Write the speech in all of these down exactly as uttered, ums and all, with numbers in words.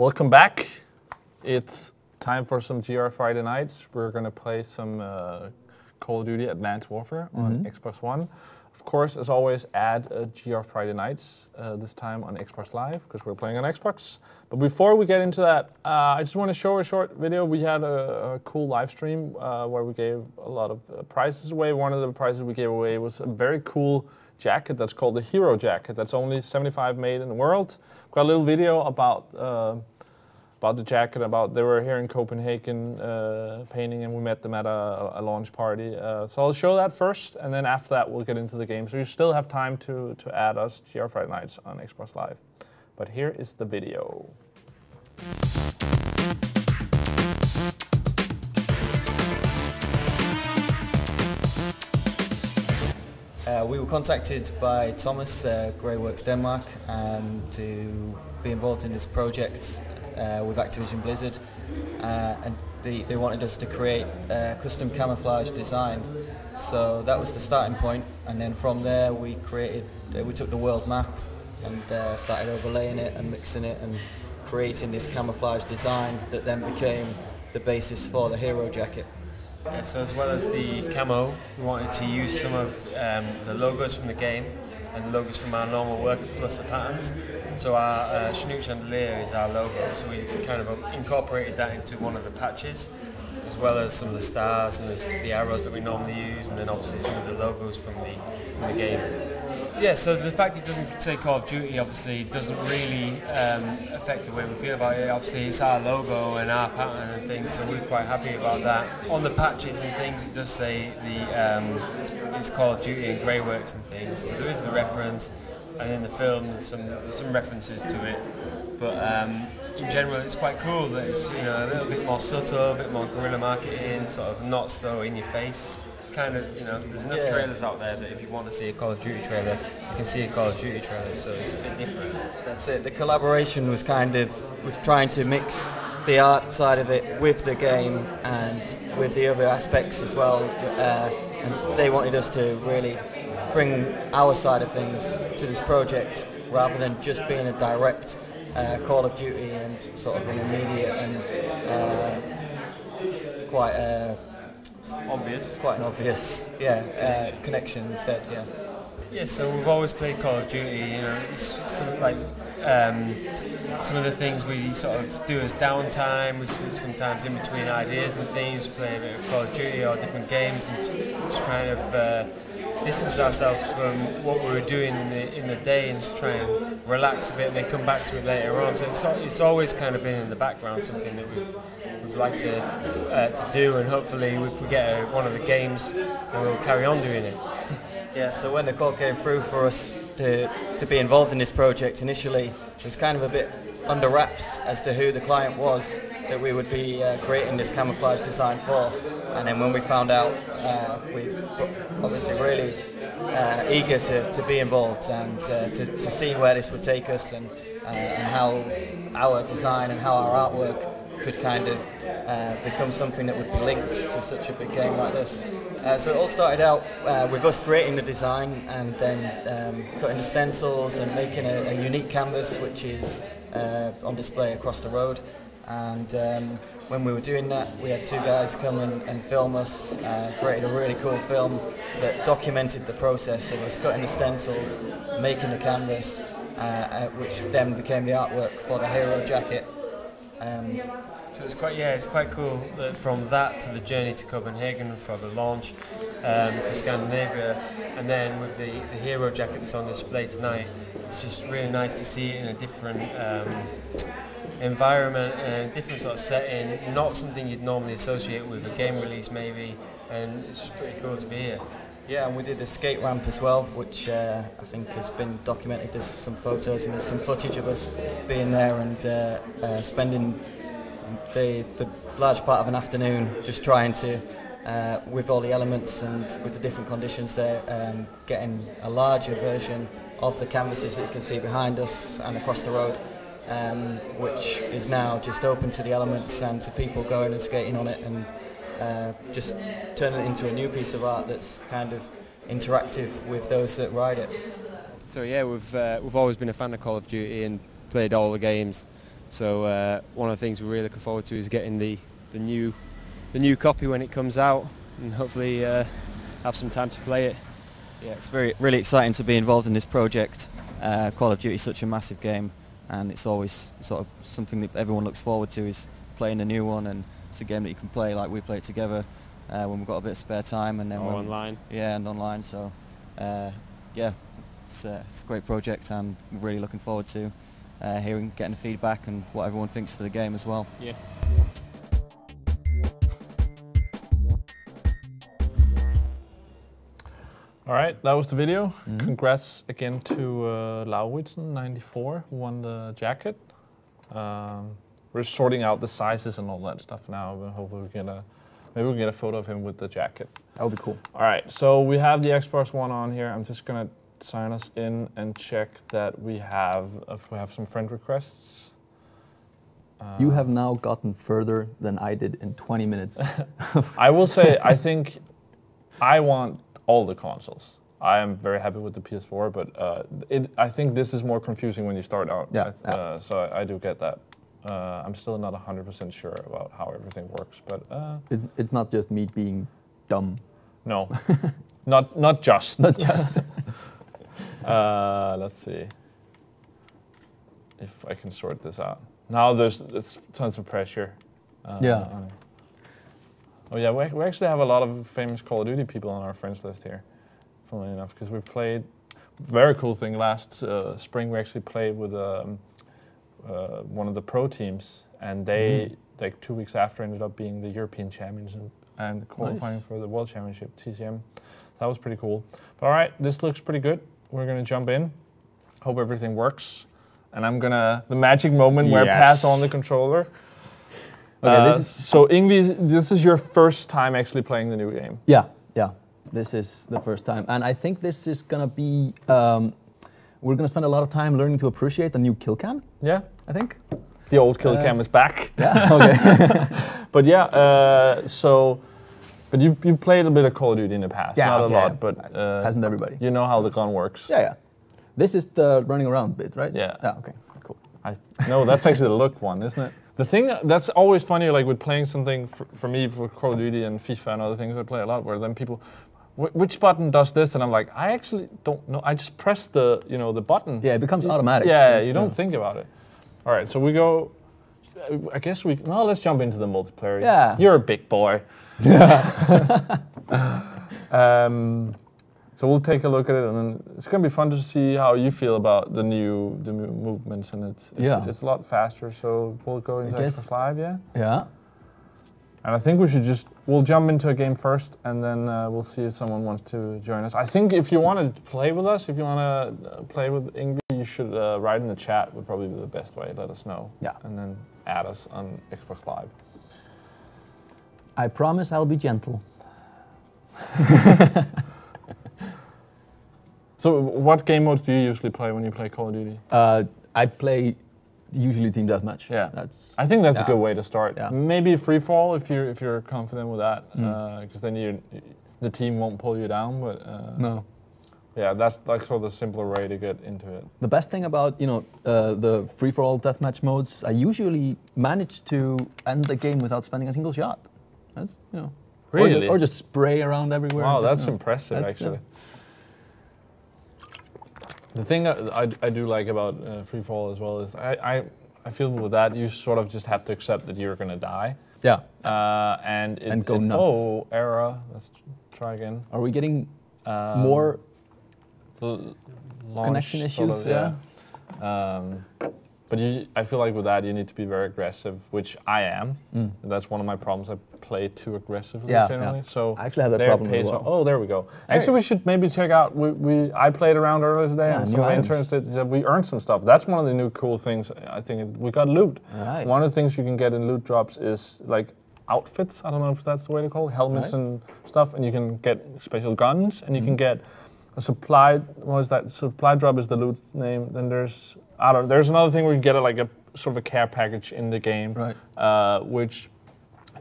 Welcome back. It's time for some G R Friday Nights. We're going to play some uh, Call of Duty Advanced Warfare mm-hmm. on Xbox One. Of course, as always, add uh, G R Friday Nights, uh, this time on Xbox Live, because we're playing on Xbox. But before we get into that, uh, I just want to show a short video. We had a, a cool live stream uh, where we gave a lot of uh, prizes away. One of the prizes we gave away was a very cool jacket that's called the Hero Jacket, that's only seventy-five made in the world. We've got a little video about uh, about the jacket, about they were here in Copenhagen uh, painting, and we met them at a, a launch party. Uh, so I'll show that first, and then after that we'll get into the game. So you still have time to, to add us G R Friday Nights on Xbox Live. But here is the video. Uh, we were contacted by Thomas, uh, Greyworks Denmark, um, to be involved in this project Uh, with Activision Blizzard, uh, and they, they wanted us to create a custom camouflage design. So that was the starting point, and then from there we created, uh, we took the world map and uh, started overlaying it and mixing it and creating this camouflage design that then became the basis for the Hero Jacket. Yeah, so as well as the camo, we wanted to use some of um, the logos from the game and logos from our normal work plus the patterns. So our uh, Schnoo Chandelier is our logo, so we kind of incorporated that into one of the patches, as well as some of the stars and the, the arrows that we normally use, and then obviously some of the logos from the, from the game. Yeah, so the fact it doesn't say Call of Duty obviously doesn't really um, affect the way we feel about it. Obviously it's our logo and our pattern and things, so we're quite happy about that. On the patches and things it does say the um, it's Call of Duty and Greyworks and things, so there is the reference, and in the film there's some, there's some references to it. But um, in general it's quite cool that it's, you know, a little bit more subtle, a bit more guerrilla marketing, sort of not so in your face. Kind of, you know, there's enough yeah. trailers out there that if you want to see a Call of Duty trailer, you can see a Call of Duty trailer, so it's a bit different. That's it. The collaboration was kind of was trying to mix the art side of it with the game and with the other aspects as well. Uh, and they wanted us to really bring our side of things to this project rather than just being a direct uh, Call of Duty and sort of an immediate and uh, quite a obvious. Quite an obvious yeah, connection. Uh, connection instead, yeah. Yeah, so we've always played Call of Duty, you know, it's sort of like um, some of the things we sort of do as downtime, we sometimes in between ideas and things, play a bit of Call of Duty or different games, and just kind of uh, distance ourselves from what we were doing in the, in the day and just try and relax a bit and then come back to it later on. So it's, it's always kind of been in the background, something that we've we'd like to, uh, to do, and hopefully if we get one of the games then we'll carry on doing it. Yeah, so when the call came through for us to, to be involved in this project initially, it was kind of a bit under wraps as to who the client was that we would be uh, creating this camouflage design for, and then when we found out uh, we were obviously really uh, eager to, to be involved and uh, to, to see where this would take us, and, uh, and how our design and how our artwork could kind of uh, become something that would be linked to such a big game like this. Uh, so it all started out uh, with us creating the design and then um, cutting the stencils and making a, a unique canvas which is uh, on display across the road. And um, when we were doing that, we had two guys come and, and film us, uh, created a really cool film that documented the process of us cutting the stencils, making the canvas, uh, uh, which then became the artwork for the Hero Jacket. Um, so it's quite, yeah, it's quite cool that from that to the journey to Copenhagen for the launch um, for Scandinavia, and then with the, the Hero Jacket that's on display tonight, it's just really nice to see it in a different um, environment and a different sort of setting, not something you'd normally associate with a game release maybe, and it's just pretty cool to be here. Yeah, and we did a skate ramp as well, which uh, I think has been documented. There's some photos and there's some footage of us being there and uh, uh, spending the, the large part of an afternoon just trying to, uh, with all the elements and with the different conditions there, um, getting a larger version of the canvases that you can see behind us and across the road, um, which is now just open to the elements and to people going and skating on it, and Uh, just turn it into a new piece of art that's kind of interactive with those that ride it. So yeah, we've uh, we've always been a fan of Call of Duty and played all the games, So uh, one of the things we're really looking forward to is getting the the new the new copy when it comes out, and hopefully uh, have some time to play it. Yeah, it's very really exciting to be involved in this project. Uh, Call of Duty is such a massive game, and it's always sort of something that everyone looks forward to, is playing a new one, and it's a game that you can play like we play it together uh, when we've got a bit of spare time, and then oh, online. Yeah, and online. So uh, yeah, it's, uh, it's a great project. I'm really looking forward to uh, hearing, getting the feedback, and what everyone thinks of the game as well. Yeah. All right, that was the video. Mm-hmm. Congrats again to uh, Lauwitsen ninety-four, who won the jacket. Um, we're sorting out the sizes and all that stuff now. Hopefully, we can uh, maybe we can get a photo of him with the jacket. That would be cool. All right, so we have the Xbox One on here. I'm just gonna sign us in and check that we have if we have some friend requests. Um, you have now gotten further than I did in twenty minutes. I will say, I think I want all the consoles. I am very happy with the P S four, but uh, it, I think this is more confusing when you start out. Yeah, I yeah. Uh, so I, I do get that. Uh, I'm still not one hundred percent sure about how everything works, but uh, it's, it's not just me being dumb. No, not not just. Not just. uh, let's see if I can sort this out. Now there's, there's tons of pressure. Uh, yeah. On it. Oh yeah, we, we actually have a lot of famous Call of Duty people on our friends list here, funnily enough, because we've played, very cool thing, last uh, spring we actually played with um, uh, one of the pro teams, and they, mm-hmm. like two weeks after, ended up being the European champions and, and qualifying nice. For the World Championship, T C M. That was pretty cool. But all right, this looks pretty good. We're going to jump in, hope everything works, and I'm going to, the magic moment yes. where I pass on the controller. Okay, uh, this is so Ingvi, this is your first time actually playing the new game. Yeah, yeah, this is the first time, and I think this is gonna be. Um, we're gonna spend a lot of time learning to appreciate the new kill cam. Yeah, I think the old kill uh, cam is back. Yeah, okay. But yeah, uh, so, but you've you've played a bit of Call of Duty in the past, yeah, not okay, a lot, yeah. but uh, hasn't everybody? You know how the gun works. Yeah, yeah. This is the running around bit, right? Yeah. Yeah. Okay. Cool. I no, that's actually the look one, isn't it? The thing that's always funny, like with playing something, for, for me, for Call of Duty and FIFA and other things I play a lot, where then people, wh which button does this? And I'm like, I actually don't know. I just press the, you know, the button. Yeah, it becomes it, automatic. Yeah, you don't yeah. think about it. All right, so we go, I guess we, no, let's jump into the multiplayer. Yeah. You're a big boy. Yeah. um, so we'll take a look at it, and then it's going to be fun to see how you feel about the new the new movements, and it's it's, yeah. it's a lot faster. So we'll go into Xbox Live, yeah. Yeah. And I think we should just we'll jump into a game first, and then uh, we'll see if someone wants to join us. I think if you want to play with us, if you want to play with Ingvi, you should uh, write in the chat. Would probably be the best way. Let us know. Yeah. And then add us on Xbox Live. I promise I'll be gentle. So what game modes do you usually play when you play Call of Duty? Uh, I play usually team deathmatch. Yeah, that's, I think that's yeah. a good way to start. Yeah. Maybe freefall if you're if you're confident with that, because mm. uh, then you the team won't pull you down. But uh, no, yeah, that's that's sort of the simpler way to get into it. The best thing about you know uh, the freefall deathmatch modes, I usually manage to end the game without spending a single shot. That's you know really or just, or just spray around everywhere. Wow, that's you know, impressive that's, actually. Yeah. The thing I, I, I do like about uh, freefall as well is I, I I feel with that you sort of just have to accept that you're gonna die. Yeah. Uh, and it, and go it, nuts. Oh, error. Let's try again. Are we getting um, more connection issues? Sort of, yeah. yeah. Um, but you, I feel like with that you need to be very aggressive, which I am. Mm. That's one of my problems. I play too aggressively yeah, generally. Yeah. So I actually have that problem as well. Oh, there we go. Hey. Actually, we should maybe check out. We, we I played around earlier today, yeah, and some interns did. We earned some stuff. That's one of the new cool things. I think we got loot. Right. One of the things you can get in loot drops is like outfits. I don't know if that's the way to call it, helmets right. and stuff, and you can get special guns, and you mm. can get a supply. What is that? Supply drop is the loot name. Then there's I don't know, there's another thing where you get a, like a sort of a care package in the game, right. uh, which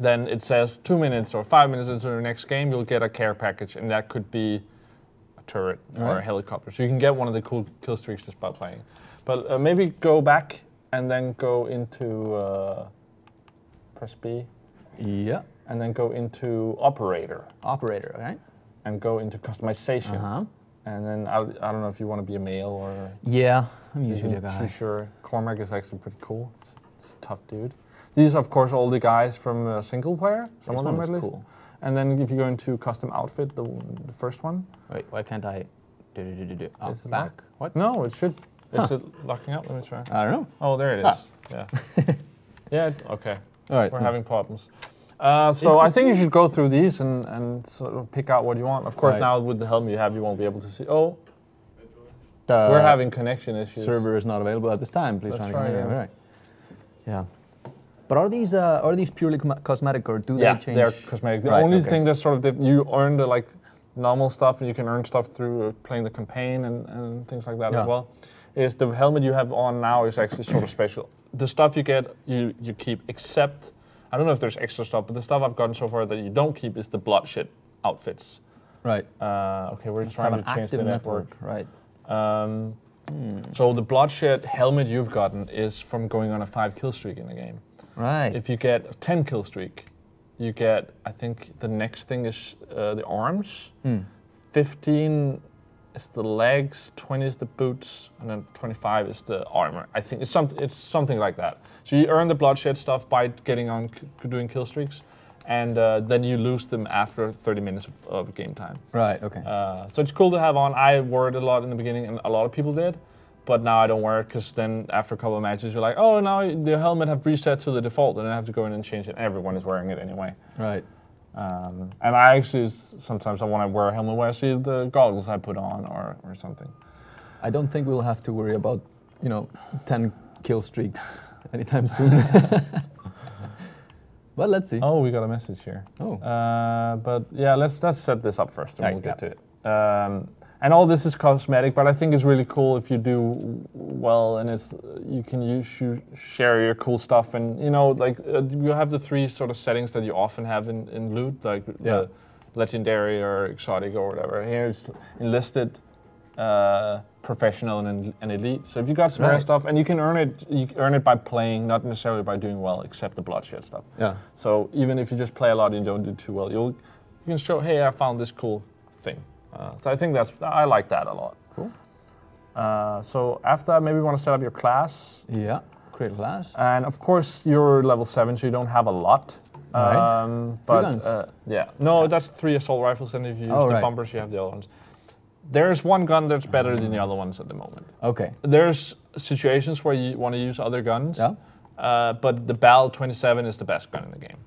then it says two minutes or five minutes into the next game, you'll get a care package, and that could be a turret right. or a helicopter. So you can get one of the cool kill streaks just by playing. But uh, maybe go back and then go into uh, press B. Yeah. And then go into operator. Operator, okay. And go into customization. Uh-huh. And then I, I don't know if you want to be a male or. Yeah, I'm usually a guy. Sure, Cormac is actually pretty cool. It's, it's a tough dude. These are of course all the guys from uh, single player. Some this of them at least. Cool. And then if you go into custom outfit, the, the first one. Wait, why can't I? Do do do do. Up, back? Lock? What? No, it should. Huh. Is it locking up? Let me try. I don't know. Oh, there it is. Ah. Yeah. yeah. It, okay. All right. We're hmm. having problems. Uh, so I think you should go through these and, and sort of pick out what you want. Of course, right. now with the helm you have, you won't be able to see. Oh, the we're having connection issues. Server is not available at this time. Please try again. Yeah. Right. yeah. But are these uh, are these purely cosmetic, or do yeah, they change? Yeah, they're cosmetic. The right, only okay. thing that's sort of that you earn the like normal stuff, and you can earn stuff through playing the campaign and, and things like that yeah. as well. Is the helmet you have on now is actually sort of special. The stuff you get, you you keep except. I don't know if there's extra stuff, but the stuff I've gotten so far that you don't keep is the bloodshed outfits. Right. Uh, okay, we're Let's trying to change the network. network. Right. Um, mm. So the bloodshed helmet you've gotten is from going on a five kill streak in the game. Right. If you get a ten kill streak, you get, I think the next thing is uh, the arms. Mm. fifteen is the legs, twenty is the boots, and then twenty-five is the armor. I think it's something. It's something like that. So you earn the bloodshed stuff by getting on doing kill streaks, and uh, then you lose them after thirty minutes of, of game time. Right. Okay. Uh, so it's cool to have on. I wore it a lot in the beginning, and a lot of people did, but now I don't wear it because then after a couple of matches you're like, oh, now the helmet have reset to the default, and I have to go in and change it. Everyone is wearing it anyway. Right. Um, and I actually sometimes I want to wear a helmet where I see the goggles I put on or, or something. I don't think we'll have to worry about, you know, ten kill streaks anytime soon. But let's see. Oh, we got a message here. Oh. Uh, but yeah, let's let's set this up first and right, we'll get yeah. to it. Um, and all this is cosmetic, but I think it's really cool if you do well and it's you can use you share your cool stuff and you know like uh, you have the three sort of settings that you often have in, in loot like yeah. the legendary or exotic or whatever. Here it's enlisted, uh, professional, and, and elite. So if you got some rare right. stuff and you can earn it, you earn it by playing, not necessarily by doing well, except the bloodshed stuff. Yeah. So even if you just play a lot and don't do too well, you'll you can show hey I found this cool thing. Uh, so I think that's I like that a lot. Cool. Uh, so after maybe you want to set up your class. Yeah. Create a class. And of course you're level seven, so you don't have a lot. Right. Um, but guns. Uh, yeah. No, yeah. that's three assault rifles, and if you use oh, the right. bumpers, you have the other ones. There's one gun that's better mm. than the other ones at the moment. Okay. There's situations where you want to use other guns. Yeah. Uh, but the B A L twenty-seven is the best gun in the game.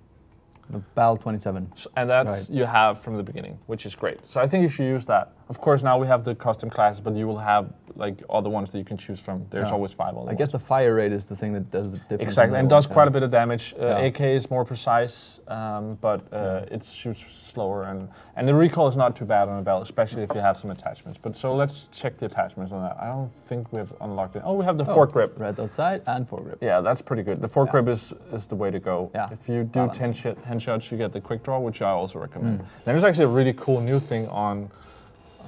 The B A L twenty-seven. So, and that's right. you have from the beginning, which is great. So I think you should use that. Of course, now we have the custom classes, but you will have like other ones that you can choose from. There's yeah. always five. Other I ones. guess the fire rate is the thing that does the difference. Exactly, and does quite a bit of damage. Uh, yeah. A K is more precise, um, but uh, yeah. it shoots slower, and and the recoil is not too bad on a B A L, especially if you have some attachments. But so let's check the attachments on that. I don't think we've unlocked it. Oh, we have the oh, foregrip. Red outside and foregrip. Yeah, that's pretty good. The foregrip yeah. is is the way to go. Yeah. If you do ten shit. Shots you get the quick draw, which I also recommend. Mm. There's actually a really cool new thing on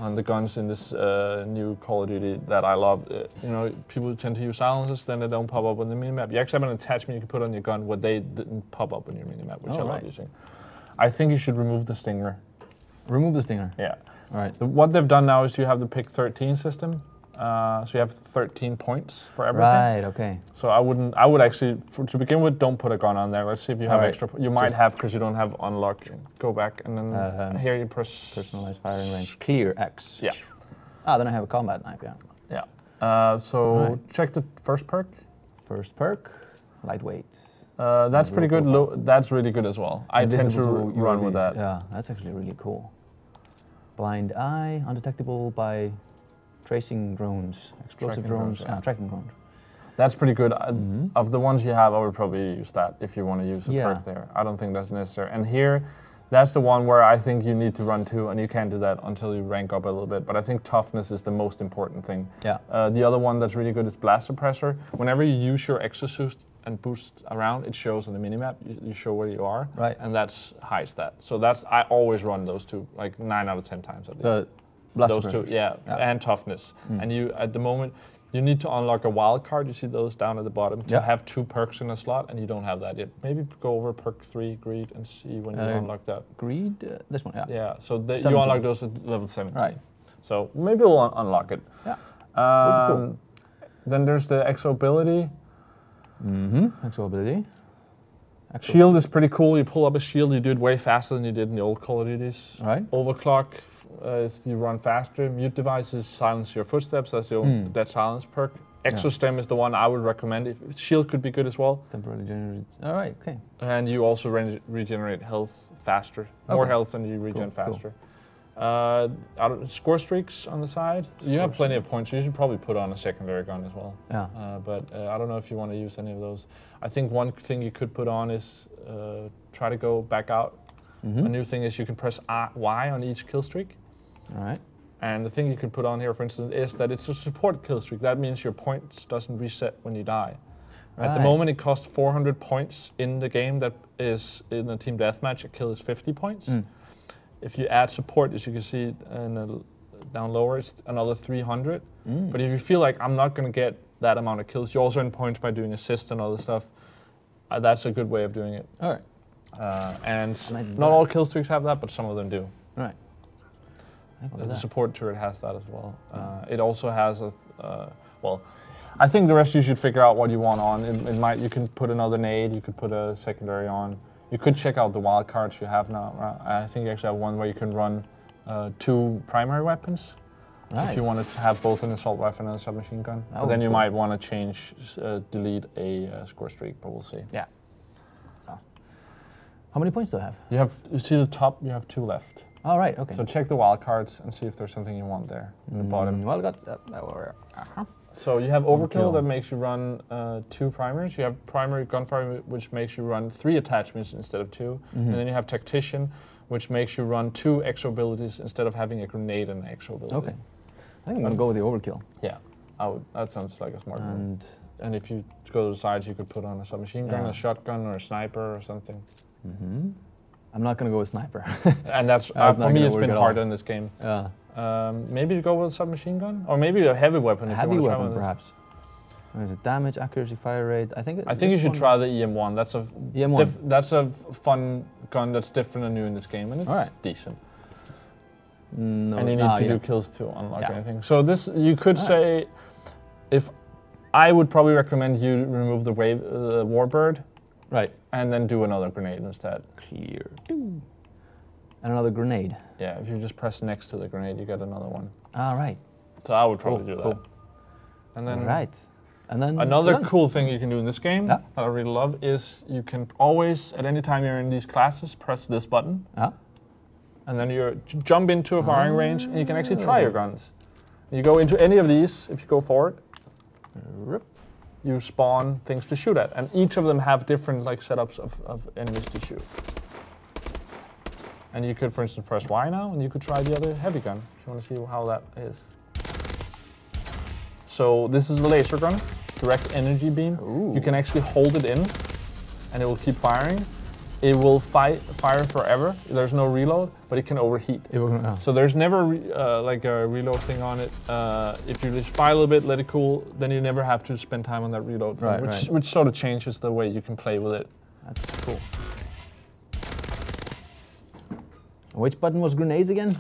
on the guns in this uh, new Call of Duty that I love. Uh, you know, people tend to use silences, then they don't pop up on the minimap. You actually have an attachment you can put on your gun where they didn't pop up on your minimap, which oh, I right. love using. I think you should remove the stinger. Remove the stinger? Yeah. All right. The, what they've done now is you have the P I C thirteen system. Uh, so you have thirteen points for everything. Right. Okay. So I wouldn't. I would actually, for, to begin with, don't put a gun on there. Let's see if you have right. extra. You might Just have because you don't have unlock. Go back and then uh, um, here you press personalized firing range. Clear X. Yeah. Ah, then I have a combat knife. Yeah. Yeah. Uh, so right. check the first perk. First perk, lightweight. Uh, that's lightweight pretty good. Low, that's really good as well. I tend to run with that. Yeah, that's actually really cool. Blind eye, undetectable by. Tracing drones, explosive drones, drones yeah. ah, tracking drones. That's pretty good. Mm -hmm. Of the ones you have, I would probably use that if you want to use a yeah. perk there. I don't think that's necessary. And here, that's the one where I think you need to run to, and you can't do that until you rank up a little bit. But I think toughness is the most important thing. Yeah. Uh, the other one that's really good is Blast Suppressor. Whenever you use your exosuit and boost around, it shows on the minimap. You, you show where you are, right? And that's hides that. So that's I always run those two, like nine out of ten times at least. Uh, Blast Those two, yeah, yeah, and toughness. Mm. And you, at the moment, You need to unlock a wild card. You see those down at the bottom to yeah. have two perks in a slot, and you don't have that yet. Maybe go over perk three, greed, and see when you uh, unlock that. Greed, uh, this one, yeah. Yeah. So they, you unlock those at level seventeen. Right. So maybe we'll un unlock it. Yeah. Um, cool. Then there's the exo ability. Mm-hmm. Exo ability. Exo shield is pretty cool. You pull up a shield, you do it way faster than you did in the old Call of Duties. Right. Overclock. Uh, you run faster. Mute devices silence your footsteps. That's your mm. that silence perk. ExoStem yeah. is the one I would recommend. If, shield could be good as well. Temporarily generates. All right. Okay. And you also re regenerate health faster. More okay. health than you regen cool, faster. Cool. Uh, I don't, score streaks on the side. Score you have plenty streak. of points. So you should probably put on a secondary gun as well. Yeah. Uh, but uh, I don't know if you want to use any of those. I think one thing you could put on is uh, try to go back out. Mm-hmm. A new thing is you can press R Y on each kill streak. All right. And the thing you can put on here, for instance, is that it's a support kill streak. That means your points doesn't reset when you die. Right. At the moment, it costs four hundred points in the game. That is in a team deathmatch. A kill is fifty points. Mm. If you add support, as you can see in the down lower, it's another three hundred. Mm. But if you feel like I'm not going to get that amount of kills, you also earn points by doing assists and other stuff. Uh, that's a good way of doing it. All right. Uh, and not that. all kill streaks have that, but some of them do. All right. The that. support turret has that as well. Yeah. Uh, it also has a, uh, well, I think the rest you should figure out what you want on. It, it might, you can put another nade, you could put a secondary on. You could check out the wild cards you have now. Right? I think you actually have one where you can run uh, two primary weapons. Right. If you wanted to have both an assault rifle and a submachine gun. But then you cool. might want to change, uh, delete a uh, score streak, but we'll see. Yeah. Ah. How many points do I have? You have, you see the top, you have two left. All right, okay. So check the wildcards and see if there's something you want there in the mm, bottom. Well, got that. Uh-huh. So you have overkill, overkill that makes you run uh, two primaries. You have primary gunfire, which makes you run three attachments instead of two. Mm-hmm. And then you have tactician, which makes you run two exo abilities instead of having a grenade and an exo ability. Okay. I think I'm gonna go with the overkill. Yeah, I would, that sounds like a smart and move. And if you go to the sides, you could put on a submachine gun, yeah. a shotgun, or a sniper or something. Mm-hmm. I'm not going to go with sniper. And that's, uh, that's for me, it's been harder in this game. Yeah. Um, maybe you go with a submachine gun? Or maybe a heavy weapon. A if heavy you weapon, try perhaps. There's a damage, accuracy, fire rate. I think I think you should try the E M one. That's a E M one. That's a fun gun that's different and new in this game, and it's right. decent. No, and you need nah, to yeah. do kills to unlock yeah. anything. So this, you could right. say, if I would probably recommend you remove the wave, uh, Warbird. Right. And then do another grenade instead. Clear. And another grenade. Yeah, if you just press next to the grenade, you get another one. All right. So I would probably cool, do that. Cool. And then. All right. And then. Another cool thing you can do in this game yeah. that I really love is you can always, at any time you're in these classes, press this button. Yeah. And then you jump into a firing oh. range, and you can actually try your guns. You go into any of these, if you go forward. Rip. You spawn things to shoot at, and each of them have different like setups of, of enemies to shoot. And you could, for instance, press Y now, and you could try the other heavy gun. If you want to see how that is. So this is the laser gun, direct energy beam. Ooh. You can actually hold it in, and it will keep firing. It will fi fire forever. There's no reload, but it can overheat. It will, no. So there's never re uh, like a reload thing on it. Uh, if you just fire a little bit, let it cool, then you never have to spend time on that reload thing, right, which, right. which sort of changes the way you can play with it. That's cool. Which button was grenades again?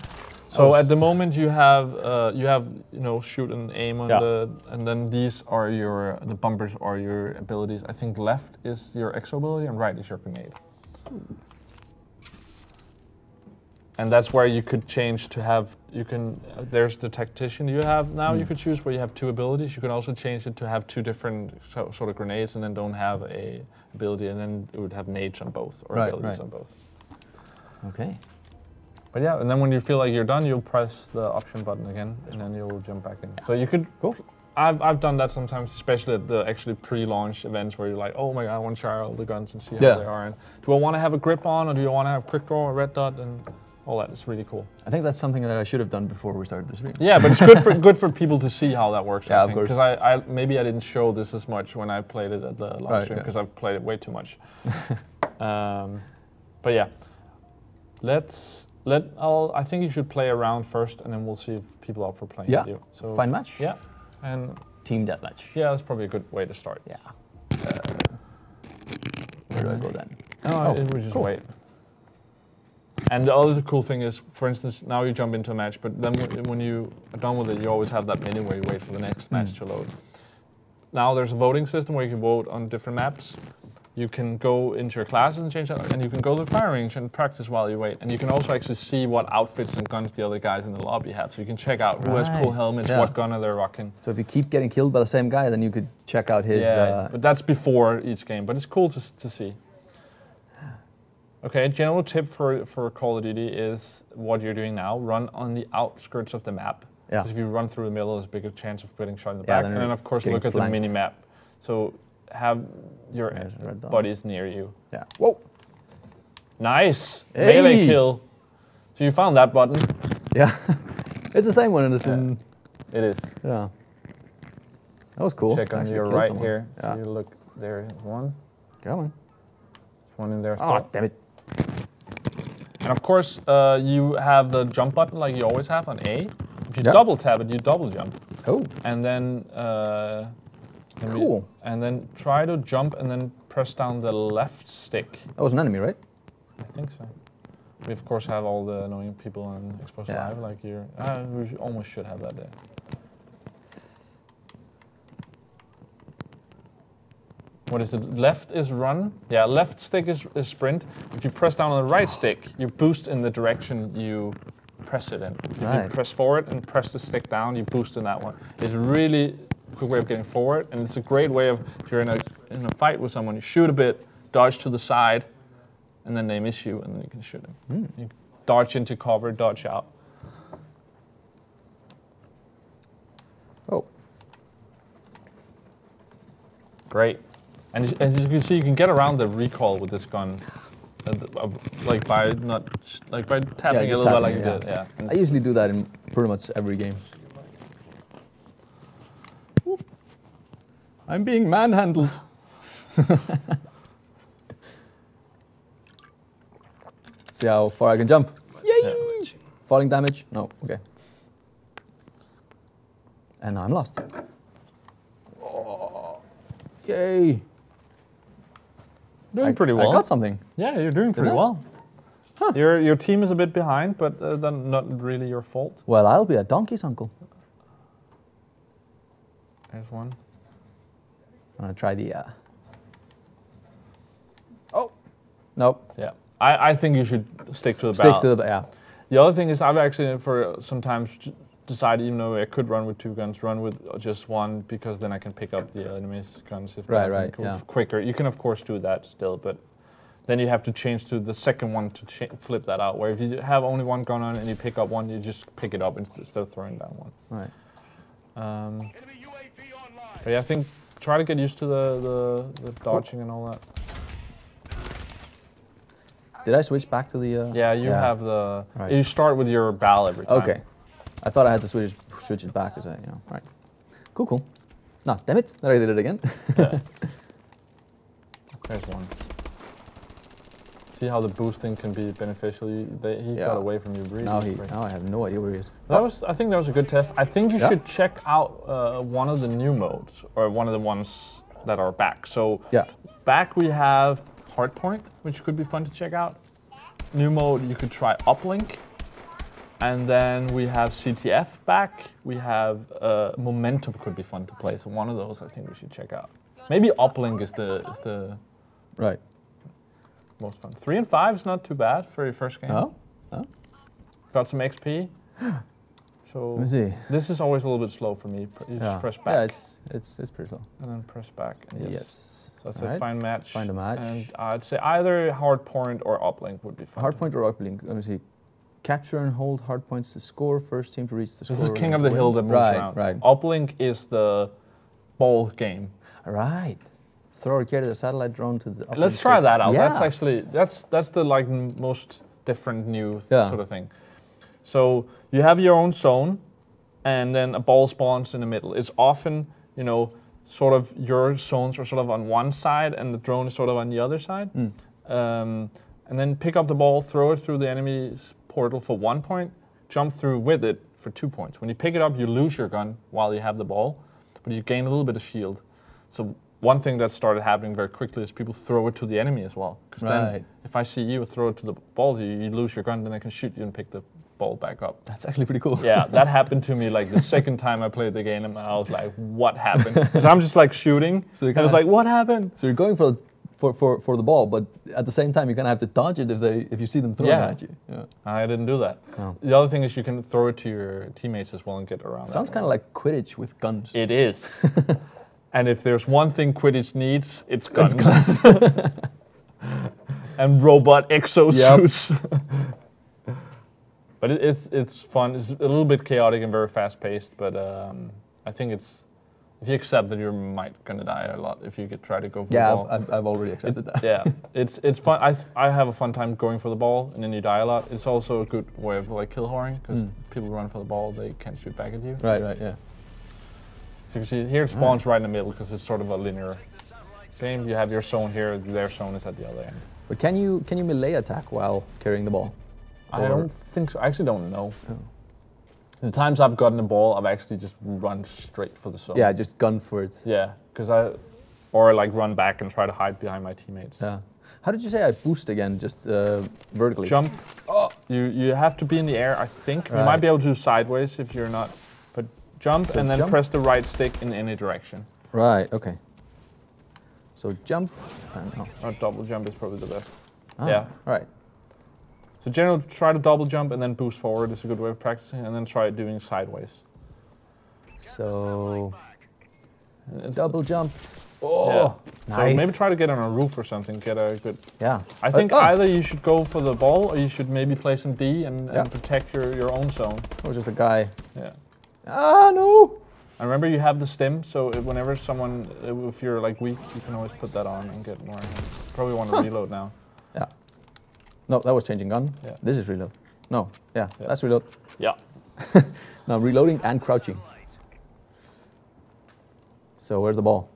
So was... at the moment you have uh, you have you know shoot and aim on yeah. the, and then these are your the bumpers are your abilities. I think left is your exo ability and right is your grenade. And that's where you could change to have, you can, uh, there's the tactician you have now, mm. you could choose where you have two abilities. You can also change it to have two different so, sort of grenades and then don't have a ability, and then it would have nades on both, or right, abilities right. on both. Okay. But yeah, and then when you feel like you're done, you'll press the option button again, and then you'll jump back in. Yeah. So you could, cool. I've, I've done that sometimes, especially at the actually pre-launch events where you're like, oh my god, I want to try all the guns and see yeah. how they are. And do I want to have a grip on, or do you want to have quick draw or red dot and all that? It's really cool. I think that's something that I should have done before we started this video. Yeah, but it's good for good for people to see how that works. Yeah, I think, of course. Because I, I maybe I didn't show this as much when I played it at the live right, stream because yeah. I've played it way too much. um, but yeah, let's. Let I'll, I think you should play a round first, and then we'll see if people are up for playing yeah. with you. So fine match. Yeah. And team deathmatch. Yeah, that's probably a good way to start. Yeah. Uh, where do I go then? No, oh, we just cool. wait. And the other cool thing is, for instance, now you jump into a match, but then when you are done with it, you always have that menu where you wait for the next match mm. to load. Now there's a voting system where you can vote on different maps. You can go into your classes and change that, and you can go to the firing range and practice while you wait. And you can also actually see what outfits and guns the other guys in the lobby have. So you can check out right. who has cool helmets, yeah. what gun are they rocking. So if you keep getting killed by the same guy, then you could check out his... Yeah, uh, but that's before each game. But it's cool to, to see. Okay, a general tip for, for Call of Duty is what you're doing now. Run on the outskirts of the map. Yeah. Because if you run through the middle, there's a bigger chance of getting shot in the yeah, back. Then and then, of course, look flanked. at the mini-map. So... have your buddies near you. Yeah. Whoa. Nice. Hey. Melee kill. So you found that button. Yeah. It's the same one in this thing. Yeah. It is. Yeah. That was cool. Check on your right someone. here. Yeah. So you look, there's one. Come on. There's one in there. Oh, still. damn it. And of course, uh, you have the jump button like you always have on A. If you yep. double tap it, you double jump. Oh. And then... Uh, And cool. We, and then try to jump and then press down the left stick. That was an enemy, right? I think so. We, of course, have all the annoying people on Xbox yeah. Live, like you. Uh, we almost should have that there. What is it? Left is run. Yeah, left stick is, is sprint. If you press down on the right oh. stick, you boost in the direction you press it in. If right. you press forward and press the stick down, you boost in that one. It's really... quick way of getting forward, and it's a great way of, if you're in a, in a fight with someone, you shoot a bit, dodge to the side, and then they miss you, and then you can shoot them. Mm. You dodge into cover, dodge out. Oh. Great. And as you can see, you can get around the recall with this gun. Like by not, like by tapping yeah, a little tapping, bit like you yeah. did. Yeah. I usually do that in pretty much every game. I'm being manhandled. Let's see how far I can jump. Yay! Yeah. Falling damage? No, okay. And now I'm lost. Oh, yay! Doing I, pretty well. I got something. Yeah, you're doing pretty well. Huh. Your, your team is a bit behind, but uh, then not really your fault. Well, I'll be a donkey's uncle. There's one. I'm gonna try the. Uh... Oh, nope. Yeah, I, I think you should stick to the stick ball. to the yeah. The other thing is I've actually for sometimes decided even though I could run with two guns, run with just one because then I can pick up the enemy's guns if right, right, yeah. quicker. You can of course do that still, but then you have to change to the second one to cha flip that out. Where if you have only one gun on and you pick up one, you just pick it up instead of throwing down one. Right. Um, but yeah, I think. Try to get used to the, the, the dodging oh. and all that. Did I switch back to the... Uh, yeah, you yeah. have the... Right. You start with your B A L every time. Okay. I thought I had to switch, switch it back. Is that, you know, right. Cool, cool. Nah, damn it. I did it again. Yeah. There's one. See how the boosting can be beneficial? You, they, he yeah. got away from you really. Now, he, now I have no idea where he is. That was, I think that was a good test. I think you yeah. should check out uh, one of the new modes, or one of the ones that are back. So yeah. back we have Hardpoint, which could be fun to check out. New mode, you could try Uplink. And then we have C T F back. We have uh, Momentum could be fun to play. So one of those I think we should check out. Maybe Uplink is the... Is the right. most fun. Three and five is not too bad for your first game. Oh, oh. Got some X P. So Let me see. This is always a little bit slow for me. You yeah. just press back. Yeah, it's it's it's pretty slow. And then press back. Yes. yes. So I'd say right. find match. Find a match. And I'd say either Hardpoint or Uplink would be fun. Hardpoint or Uplink. Let me see. Capture and hold hardpoints to score. First team to reach the score. This is King of the Hill that moves right, around. Right. Uplink is the ball game. Right. Throw or carry the satellite drone to the. Let's try that out. Yeah. That's actually that's that's the like most different new yeah. sort of thing. So you have your own zone, and then a ball spawns in the middle. It's often you know sort of your zones are sort of on one side and the drone is sort of on the other side. Mm. Um, and then pick up the ball, throw it through the enemy's portal for one point, jump through with it for two points. When you pick it up, you lose your gun while you have the ball. but you gain a little bit of shield. So one thing that started happening very quickly is people throw it to the enemy as well. Because right. then if I see you throw it to the ball, you, you lose your gun, then I can shoot you and pick the ball back up. That's actually pretty cool. Yeah, that happened to me like the second time I played the game, and I was like, what happened? Because I'm just like shooting, so and I was like, what happened? So you're going for the For, for, for the ball, but at the same time you kind of have to dodge it if they if you see them throwing yeah. at you. Yeah, I didn't do that. Oh. The other thing is you can throw it to your teammates as well and get around. Sounds kind of like Quidditch with guns. It is. And if there's one thing Quidditch needs, it's guns. It's guns. And robot exosuits. Yep. But it, it's it's fun. It's a little bit chaotic and very fast paced, but um, I think it's. If you accept that you might gonna die a lot if you get, try to go for yeah, the ball. Yeah, I've, I've already accepted it, that. Yeah, it's it's fun. I th I have a fun time going for the ball, and then you die a lot. It's also a good way of like kill whoring because mm. people run for the ball, they can't shoot back at you. Right, right, yeah. So you can see here it spawns right, right in the middle because it's sort of a linear game. You have your zone here, their zone is at the other end. But can you can you melee attack while carrying the ball? I or? don't think so. I actually don't know. Oh. The times I've gotten the ball, I've actually just run straight for the zone. Yeah, just gun for it. Yeah, because I, or like run back and try to hide behind my teammates. Yeah. How did you say I boost again, just uh, vertically? Jump. Oh. You you have to be in the air, I think. Right. You might be able to do sideways if you're not. But jump so and then jump. press the right stick in any direction. Right. Okay. So jump. And, oh. Or double jump is probably the best. Ah, yeah. All right. So generally, try to double jump and then boost forward is a good way of practicing, and then try doing sideways. So it's double jump. Oh, yeah. Nice. So maybe try to get on a roof or something. Get a good. Yeah. I think oh. either you should go for the ball, or you should maybe play some D and, yeah. and protect your your own zone. Or just a guy. Yeah. Ah no. I remember you have the stem, so if, whenever someone, if you're like weak, you can always put that on and get more. Probably want to huh. reload now. Yeah. No, that was changing gun. Yeah. This is reload. No, yeah, yeah. that's reload. Yeah. Now reloading and crouching. So where's the ball?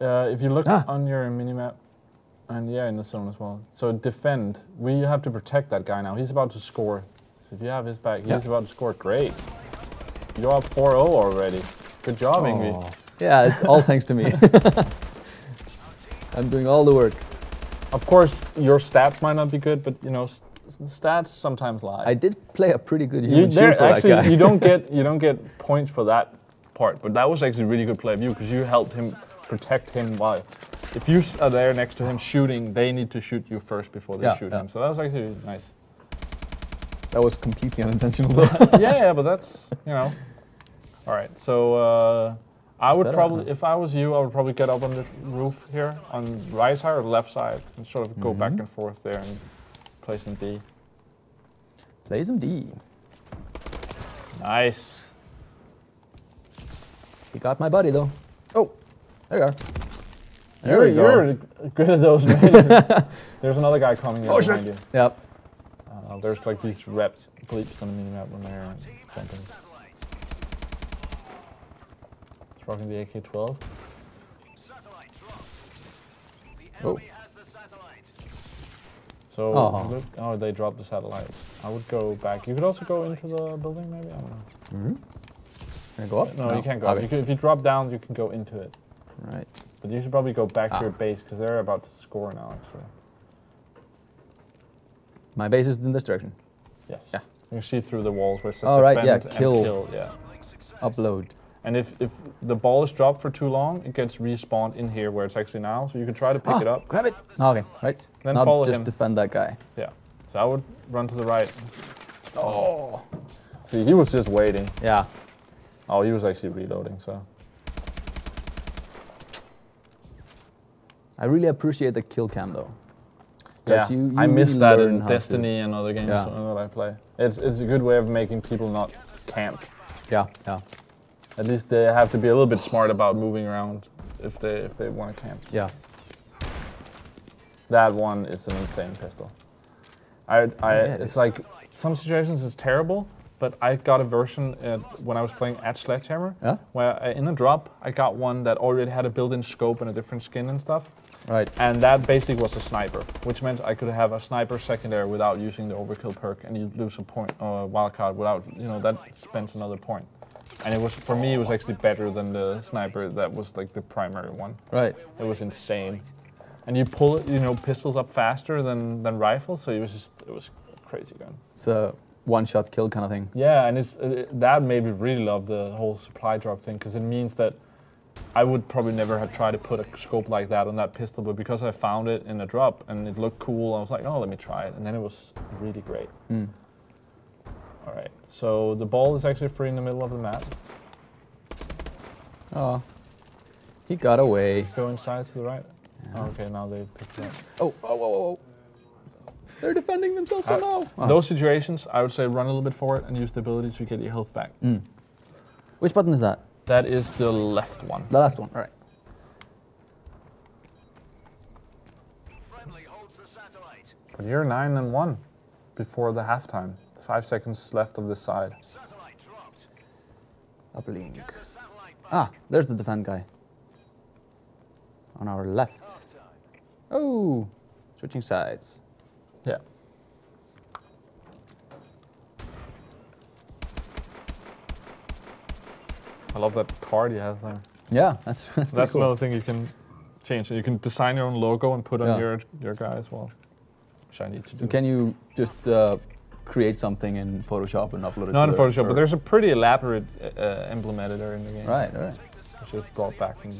Uh, if you look ah. on your minimap, and yeah, in the zone as well. So defend. We have to protect that guy now. He's about to score. So if you have his back, he's yeah. about to score. Great. You're up four zero already. Good job, oh. Ingvi. Yeah, it's all thanks to me. I'm doing all the work. Of course, your stats might not be good, but you know, st stats sometimes lie. I did play a pretty good human you, shield for actually, that guy. you don't get you don't get points for that part, but that was actually a really good play of you because you helped him protect him while. If you are there next to him shooting, they need to shoot you first before they yeah, shoot yeah. him. So that was actually nice. That was completely unintentional. Though. yeah, yeah, but that's you know. All right, so. Uh, I would probably, if I was you, I would probably get up on the roof here, on the right side or left side, and sort of go mm-hmm. back and forth there and play some D. Play some D. Nice. You got my buddy though. Oh, there you are. There you're, we go. You're good at those. There's another guy coming in oh, behind shit. you. Yep. Uh, there's like these reps, bleeps on the minimap when they're jumping. Rocking the A K twelve. Oh. So, oh. Look, oh, they dropped the satellites. I would go back. You could also go into the building, maybe? I don't know. Mm-hmm. Can I go up? No, no. you can't go okay. up. You could, if you drop down, you can go into it. Right. But you should probably go back ah. to your base, because they're about to score now, actually. My base is in this direction? Yes. Yeah. You can see through the walls where it says oh, defend right, yeah. kill. and kill. Yeah. Upload. And if, if the ball is dropped for too long, it gets respawned in here where it's actually now. So you can try to pick oh, it up. Grab it. Oh, okay, right. Then Not follow just him. defend that guy. Yeah. So I would run to the right. Oh. See, he was just waiting. Yeah. Oh, he was actually reloading. So. I really appreciate the kill cam though. Yeah. You, you I miss really that in Destiny to... and other games yeah. that I play. It's it's a good way of making people not camp. Yeah. Yeah. At least they have to be a little bit smart about moving around if they if they want to camp. Yeah. That one is an insane pistol. I, I yeah, it's, it's like some situations it's terrible, but I got a version at, when I was playing at Sledgehammer yeah? where I, in a drop I got one that already had a built-in scope and a different skin and stuff. Right. And that basically was a sniper, which meant I could have a sniper secondary without using the overkill perk, and you lose a point uh, wildcard without you know that spends another point. And it was, for me, it was actually better than the sniper that was like the primary one. Right. It was insane. And you pull, you know, pistols up faster than, than rifles, so it was just, it was a crazy gun. It's a one-shot kill kind of thing. Yeah, and it's, it, that made me really love the whole supply drop thing, because it means that I would probably never have tried to put a scope like that on that pistol, but because I found it in a drop and it looked cool, I was like, oh, let me try it, and then it was really great. Mm. All right, so the ball is actually free in the middle of the map. Oh, he got away. Go inside to the right. Oh, okay, now they picked it up. Oh, oh, oh, oh. They're defending themselves, so no. Uh-huh. Those situations, I would say run a little bit forward and use the ability to get your health back. Mm. Which button is that? That is the left one. The left one, all right. Friendly holds the satellite. But you're nine and one before the halftime. Five seconds left of this side. Satellite dropped. Uplink. Ah, there's the defend guy. On our left. Oh, switching sides. Yeah. I love that card you have there. Yeah, that's that's, that's cool. Another thing you can change. So you can design your own logo and put on yeah. your your guy as well. Which I need to so do. Can you just uh, create something in Photoshop and upload it? Not to in the, Photoshop, but there's a pretty elaborate uh, emblem editor in the game. Right, right. Which is brought back from.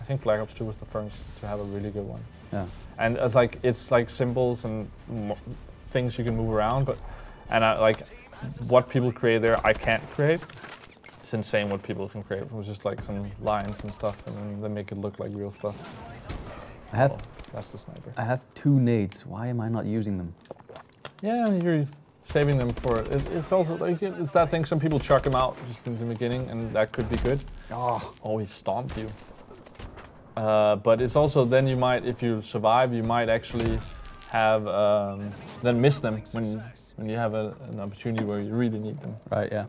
I think Black Ops two was the first to have a really good one. Yeah. And it's like it's like symbols and mo things you can move around, but and I, like what people create there, I can't create. It's insane what people can create. It was just like some lines and stuff, and then they make it look like real stuff. I have. Oh, that's the sniper. I have two nades. Why am I not using them? Yeah, you're saving them for it. it it's also like it, it's that thing. Some people chuck them out just in the beginning, and that could be good. Oh, oh he stomped you. Uh, but it's also then you might, if you survive, you might actually have um, then miss them when when you have a, an opportunity where you really need them. Right. Yeah.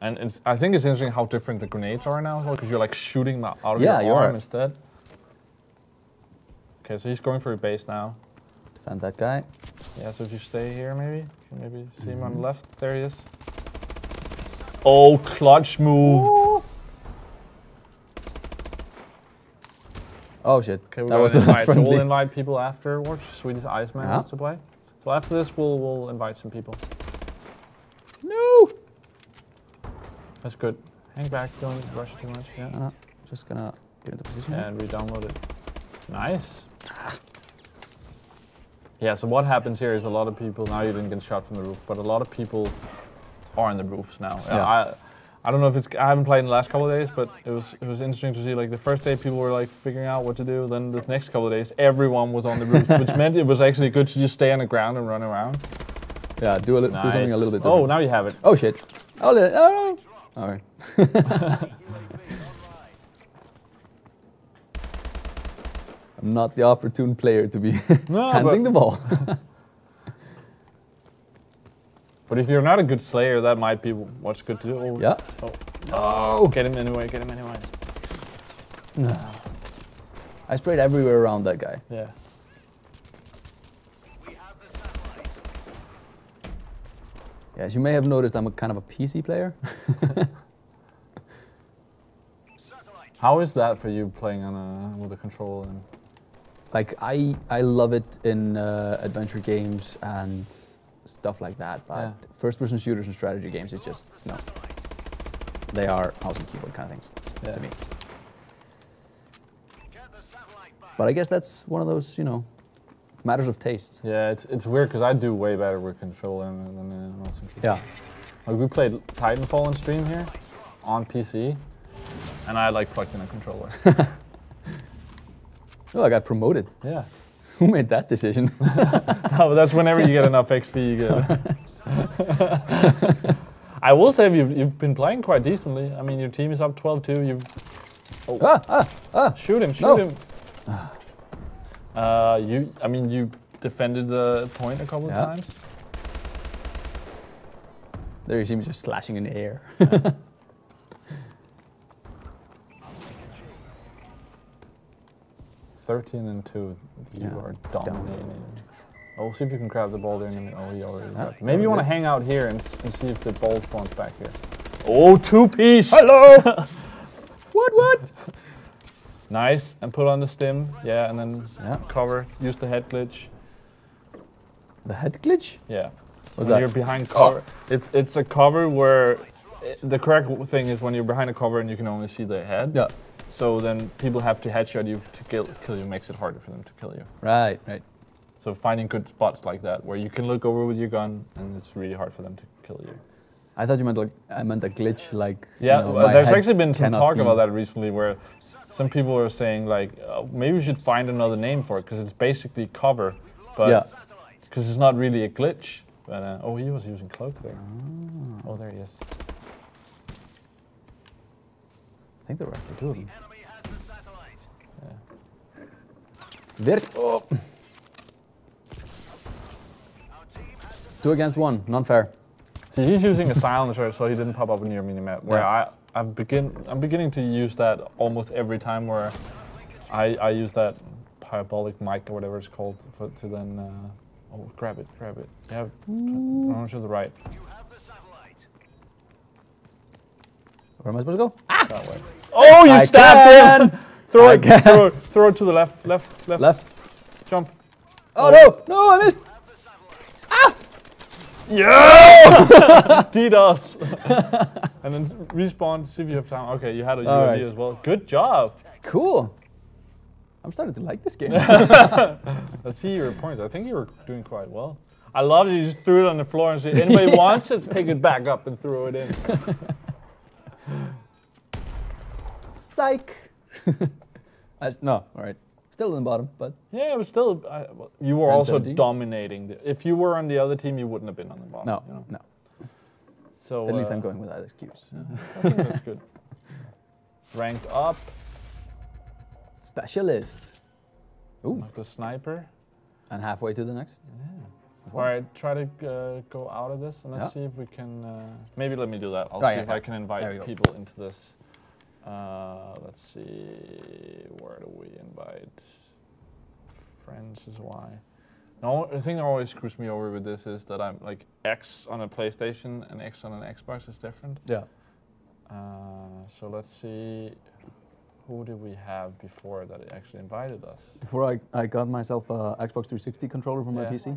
And it's, I think it's interesting how different the grenades are now, because you're like shooting them out of yeah, your arm instead. Okay, so he's going for your base now. Defend that guy. Yeah. So if you stay here, maybe you can maybe see mm-hmm. him on the left. There he is. Oh, clutch move. Ooh. Oh shit! Okay, we're that was invite. So we'll invite people afterwards. Swedish Iceman yeah. wants to play. So after this, we'll we'll invite some people. No. That's good. Hang back. Don't rush too much. Yeah. No, no. Just gonna get into position. And re-download it. Nice. Yeah. So what happens here is a lot of people. Now you didn't get shot from the roof, but a lot of people are on the roofs now. Yeah. I, I don't know if it's, I haven't played in the last couple of days, but it was it was interesting to see, like the first day people were like figuring out what to do, then the next couple of days everyone was on the roof, which meant it was actually good to just stay on the ground and run around. Yeah, do, a li nice. do something a little bit different. Oh, now you have it. Oh shit. Oh, oh, oh. All right. I'm not the opportune player to be no, handling the ball. But if you're not a good slayer, that might be what's good to do. Oh, yeah. Oh. No! Get him anyway, get him anyway. No. I sprayed everywhere around that guy. Yeah. Yeah, as you may have noticed, I'm a kind of a P C player. How is that for you playing on a, with a controller? And... Like, I, I love it in uh, adventure games and... stuff like that, but yeah. first-person shooters and strategy games, it's just, no. They are mouse and keyboard kind of things, yeah. to me. But I guess that's one of those, you know, matters of taste. Yeah, it's it's weird, because I do way better with controller than, than uh, mouse and keyboard. Yeah. Like, we played Titanfall on stream here, on P C, and I, like, plugged in a controller. Oh, I got promoted. Yeah. Who made that decision? No, but that's whenever you get enough X P, you get it. I will say you've, you've been playing quite decently. I mean, your team is up twelve two. You've... Oh. Ah, ah, ah. Shoot him, shoot no. him. Uh, you, I mean, you defended the point a couple yeah. of times. There you see me just slashing in the air. Yeah. thirteen and two, you yeah. are dominating. Dominated. Oh, we'll see if you can grab the ball there. Oh, he already huh? Maybe you want to hang out here and, and see if the ball spawns back here. Oh, two piece! Hello! What, what? Nice, and put on the stim. Yeah, and then yeah. cover. Use the head glitch. The head glitch? Yeah. What's when that? You're behind cover. Oh. It's, it's a cover where it, the correct thing is when you're behind a cover and you can only see the head. Yeah. So then people have to headshot you to kill, kill you, makes it harder for them to kill you. Right, right. So finding good spots like that where you can look over with your gun and it's really hard for them to kill you. I thought you meant like I meant a glitch like. Yeah, you know, well, there's actually been some talk be. about that recently where some people are saying like uh, maybe we should find another name for it because it's basically cover, but because yeah. it's not really a glitch. But, uh, oh, he was using cloak there. Oh, oh there he is. I think there were actually two of them. Yeah. There. Oh. Two against one, not fair. See, he's using a silencer, so he didn't pop up near minimap. Where yeah. I, I begin, I'm beginning to use that almost every time. Where I, I use that parabolic mic or whatever it's called for, to then, uh, oh, grab it, grab it. Yeah, turn to the right. Where am I supposed to go? Ah! That way. Oh, you I stabbed can. him! Throw it, throw it, throw it to the left, left, left, left. Jump. Oh, oh. no, no, I missed. Yeah! D DOS! And then respawn, see if you have time. Okay, you had a U A V right. as well. Good job! Cool! I'm starting to like this game. Let's see your points. I think you were doing quite well. I love you just threw it on the floor and said, anybody yeah. wants it, pick it back up and throw it in. Psych! I just, no, alright. Still in the bottom, but... Yeah, but still... Uh, well, you were also dominating. The, if you were on the other team, you wouldn't have been on the bottom. No, you know? no. So, At uh, least I'm going with that excuse. Yeah, I think that's good. Ranked up. Specialist. Ooh. Like the sniper. And halfway to the next. Yeah. All right, try to uh, go out of this, and let's yeah. see if we can... Uh, maybe let me do that. I'll right, see yeah, if yeah. I can invite people go. into this. Uh, let's see, where do we invite friends is why. No, the thing that always screws me over with this is that I'm like X on a PlayStation and X on an Xbox is different. Yeah. Uh, so let's see, who did we have before that actually invited us? Before I, I got myself a Xbox three sixty controller for my yeah. P C,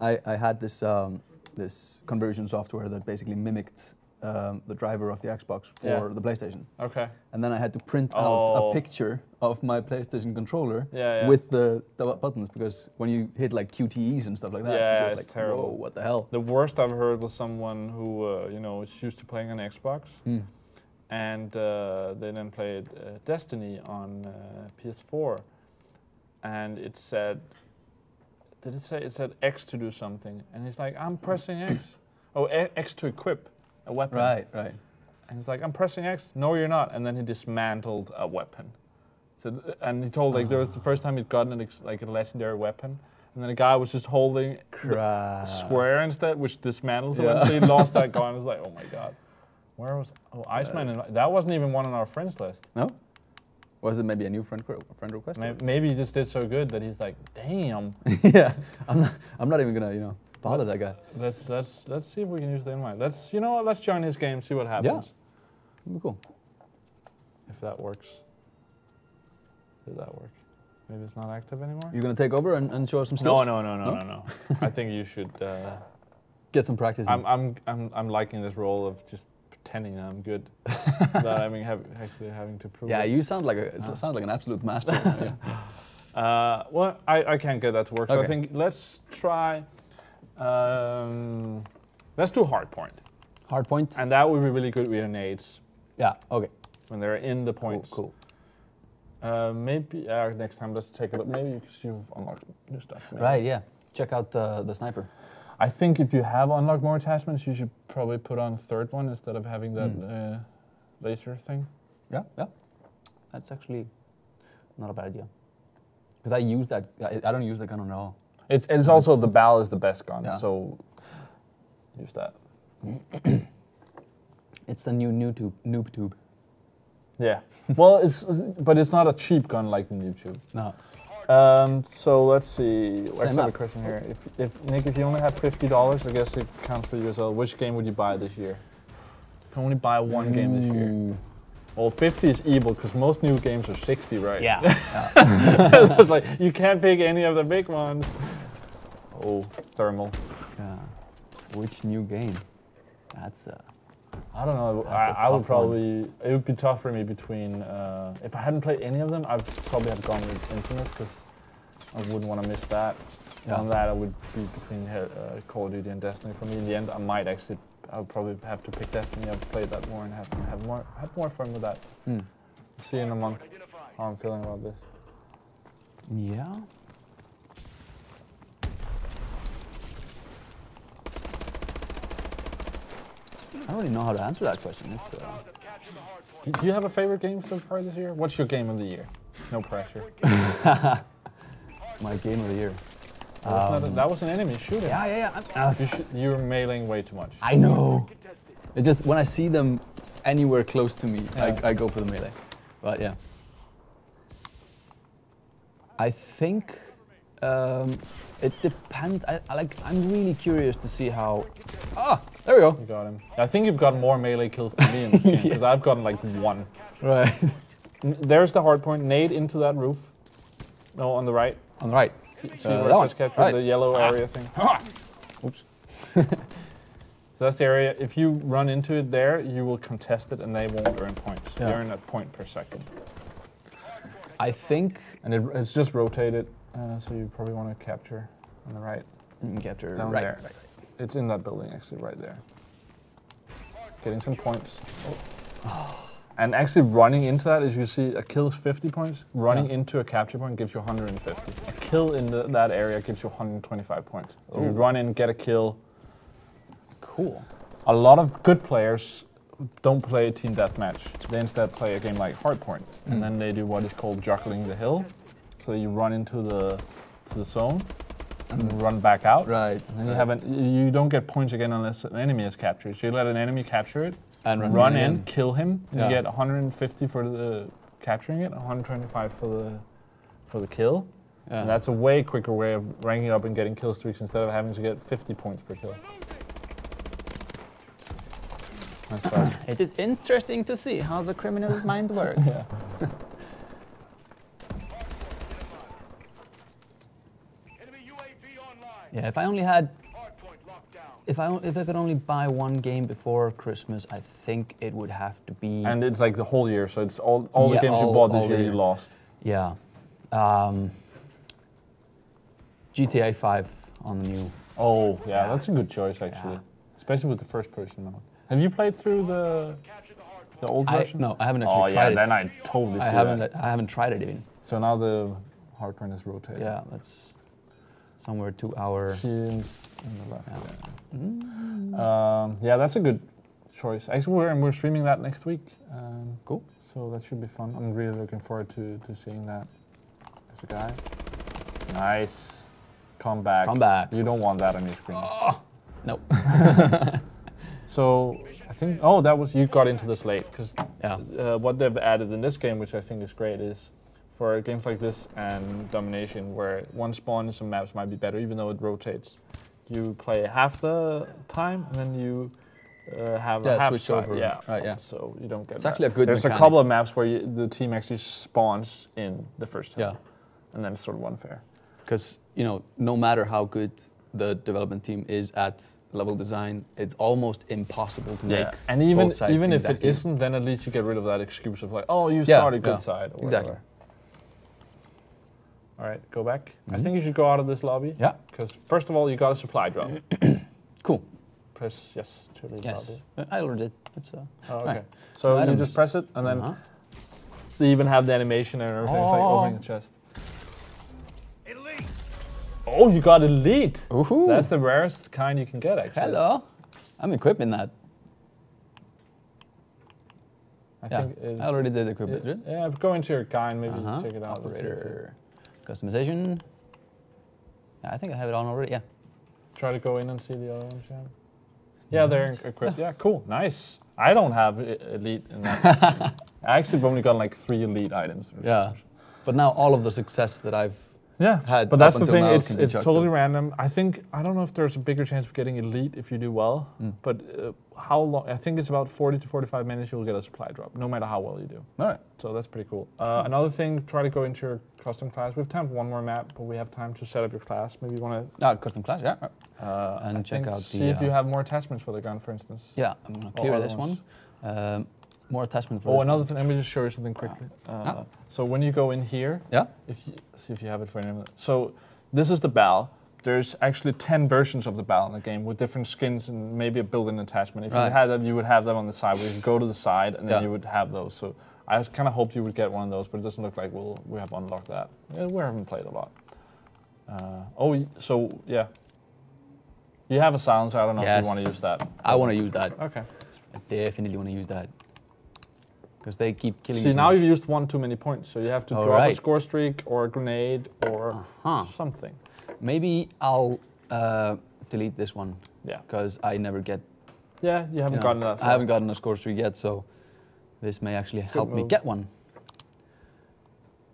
I, I had this, um, this conversion software that basically mimicked Um, the driver of the Xbox for yeah. the PlayStation. Okay. And then I had to print oh. out a picture of my PlayStation controller yeah, yeah. with the, the buttons because when you hit like Q T Es and stuff like that, yeah, so it's, it's like, terrible. Whoa, what the hell? The worst I've heard was someone who uh, you know is used to playing on Xbox, mm. and uh, they then played uh, Destiny on uh, P S four, and it said, did it say it said X to do something? And he's like, I'm pressing X. Oh, X to equip. A weapon. Right, right. And he's like, I'm pressing X. No, you're not. And then he dismantled a weapon. So, and he told like oh. there was the first time he'd gotten an, like a legendary weapon, and then a guy was just holding the square instead, which dismantles yeah. it. So he lost that gun. I was like, oh my god, where was oh Iceman? Yes. And, that wasn't even one on our friends list. No. Was it maybe a new friend friend request? Maybe, maybe he just did so good that he's like, damn. yeah, I'm not. I'm not even gonna, you know. Bother that guy. Let's let's let's see if we can use the invite. Let's you know what, let's join his game, see what happens. Yeah, that'd be cool. If that works. Did that work? Maybe it's not active anymore. You're gonna take over and, and show us some skills? No, no, no, no, no, no. no. I think you should uh, get some practice. I'm I'm I'm I'm liking this role of just pretending that I'm good, without having have, actually having to prove. Yeah, it. you sound like a ah. sound like an absolute master. uh, well, I I can't get that to work. Okay. So I think let's try. Um, let's do Hardpoint. Hardpoint? And that would be really good with an AIDS. Yeah, okay. When they're in the points. Cool. cool. Uh, maybe uh, next time, let's take a look. Maybe because you've unlocked new stuff. Maybe. Right, yeah. Check out the, the sniper. I think if you have unlocked more attachments, you should probably put on third one instead of having that mm. uh, laser thing. Yeah, yeah. That's actually not a bad idea. Because I use that, I, I don't use the gun at all. It's, it's also the B A L is the best gun, yeah. so use that. It's the new noob tube. Noob tube. Yeah. Well, it's but it's not a cheap gun like the noob tube. No. Um, so let's see. Same I have up. a question here. If, if Nick, if you only had fifty dollars, I guess it counts for you as well. Which game would you buy this year? You can only buy one mm. game this year. Well, fifty is evil because most new games are sixty, right? Yeah. yeah. So it's like you can't pick any of the big ones. Oh, thermal. Yeah. Which new game? That's a. I don't know. I, I would probably. One. It would be tough for me between. Uh, if I hadn't played any of them, I'd probably have gone with Infamous because I wouldn't want to miss that. Yeah. On that, I would be between uh, Call of Duty and Destiny. For me, in the end, I might actually. I would probably have to pick Destiny. I've played that more and have have more have more fun with that. Mm. See you in a month how I'm feeling about this. Yeah. I don't really know how to answer that question. It's, uh... Do you have a favorite game so far this year? What's your game of the year? No pressure. My game of the year. Um, a, that was an enemy shooting. Yeah, yeah, yeah. Uh, you sh you're mailing way too much. I know. It's just when I see them anywhere close to me, yeah. I, I go for the melee. But yeah. I think um, it depends. I, I like. I'm really curious to see how. Ah, there we go. You got him. I think you've got more melee kills than me in this game because yeah. I've gotten like one. Right. There's the hard point. Nade into that roof. No, on the right. On the right. See, see uh, where it's captured, right. The yellow ah. area thing. Ah. Oops. So that's the area. If you run into it there, you will contest it and they won't earn points. Yeah. They earn a point per second. I think... And it, it's just rotated, uh, so you probably want to capture on the right. You can capture down right. there. It's in that building, actually, right there. Getting some points. Oh. And actually running into that, as you see, a kill is fifty points. Running yeah. into a capture point gives you one hundred fifty. A kill in the, that area gives you one hundred twenty-five points. So you run in, get a kill. Cool. A lot of good players don't play team deathmatch. They instead play a game like Hardpoint. Mm. And then they do what is called juggling the hill. So you run into the, to the zone and mm. run back out. Right. And then you, have an, you don't get points again unless an enemy is captured. So you let an enemy capture it. And run, run in, in, kill him. Yeah. You get one hundred fifty for the capturing it, one hundred twenty-five for the for the kill. Yeah. And that's a way quicker way of ranking up and getting kill streaks instead of having to get fifty points per kill. Nice try. It is interesting to see how the criminal mind works. Yeah. If I only had. If I if I could only buy one game before Christmas, I think it would have to be. And it's like the whole year, so it's all all yeah, the games all, you bought this year you lost. Yeah, um, G T A five on the new. Oh yeah, yeah, that's a good choice actually, yeah. Especially with the first person mode. Have you played through the the old I, version? No, I haven't actually oh, tried yeah, it. Oh yeah, then I totally. I see haven't that. I haven't tried it even. So now the hardpoint is rotated. Yeah, that's somewhere two hour. She, In the left, yeah. Yeah. Mm. Um, yeah, that's a good choice. Actually, we're, and we're streaming that next week. Um, cool. So that should be fun. I'm really looking forward to, to seeing that as a guy. Nice. Come back. Come back. You don't want that on your screen. Oh, no. So I think, oh, that was, you got into this late. Because yeah. uh, what they've added in this game, which I think is great, is for games like this and Domination, where one spawn in some maps might be better, even though it rotates. You play half the time, and then you uh, have yeah, a half switch over. Yeah. Right, yeah, so you don't get it's that. Actually a good There's mechanic. A couple of maps where you, the team actually spawns in the first time, yeah. and then it's sort of unfair. Because you know, no matter how good the development team is at level design, it's almost impossible to yeah. make. And even both sides even if exactly. it isn't, then at least you get rid of that excuse of like, oh, you yeah, started good yeah. side. Or exactly. Whatever. All right, go back. Mm-hmm. I think you should go out of this lobby. Yeah. Because first of all, you got a supply drop. Cool. Press yes to leave yes. lobby. I already did. It's a oh, okay. Right. So well, you just press it, and then uh-huh. they even have the animation and everything. Oh. It's like opening the chest. Elite. Oh, you got elite. Ooh. That's the rarest kind you can get, actually. Hello. I'm equipping that. I yeah. think it's, I already did equip it. it. Yeah, go into your guy and maybe uh-huh. check it out. Operator. Customization. I think I have it on already, yeah. Try to go in and see the other one, Chad. Yeah, nice. They're equipped. Yeah. yeah, cool, nice. I don't have elite in that. I actually have only got like three elite items. Yeah, but now all of the success that I've Yeah, had but that's the thing. It's it's totally random. I think I don't know if there's a bigger chance of getting elite if you do well. Mm. But uh, how long? I think it's about forty to forty-five minutes. You'll get a supply drop, no matter how well you do. All right. So that's pretty cool. Uh, another thing, try to go into your custom class. We have time for one more map, but we have time to set up your class. Maybe you want to. Ah, custom class, yeah. Uh, and I check out the. See if uh, you have more attachments for the gun, for instance. Yeah, I'm gonna clear this one. Um, More attachment for. Oh, another thing. Let me just show you something quickly. Uh, ah. So when you go in here, yeah. If you, see if you have it for a minute. So this is the B A L. There's actually ten versions of the B A L in the game with different skins and maybe a built-in attachment. If right. you had them, you would have them on the side. We could go to the side and then yeah. you would have those. So I kind of hoped you would get one of those, but it doesn't look like we'll we have unlocked that. Yeah, we haven't played a lot. Uh, oh, so yeah. You have a silencer. I don't know yes. if you want to use that. I want to use that. Okay. I definitely want to use that. Because they keep killing. See, now you've used one too many points, so you have to All drop right. a score streak or a grenade or uh-huh. something. Maybe I'll uh, delete this one. Yeah. Because I never get. Yeah, you haven't you know, gotten that. I haven't gotten a score streak yet, so this may actually Good help move. me get one.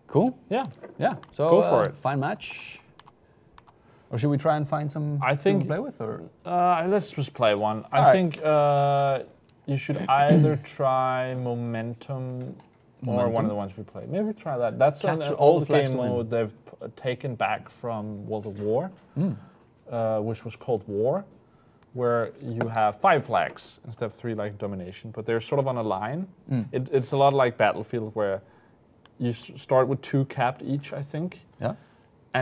Cool. Yeah. Yeah. So go for uh, it. Fine match. Or should we try and find some? I think to play with, or uh, let's just play one. I All think. Right. Uh, You should either try Momentum or Momentum? one of the ones we played. Maybe try that. That's Capture an old game mode they've p taken back from World of War, mm. uh, which was called War, where you have five flags instead of three like Domination, but they're sort of on a line. Mm. It, it's a lot like Battlefield, where you s start with two capped each, I think. Yeah.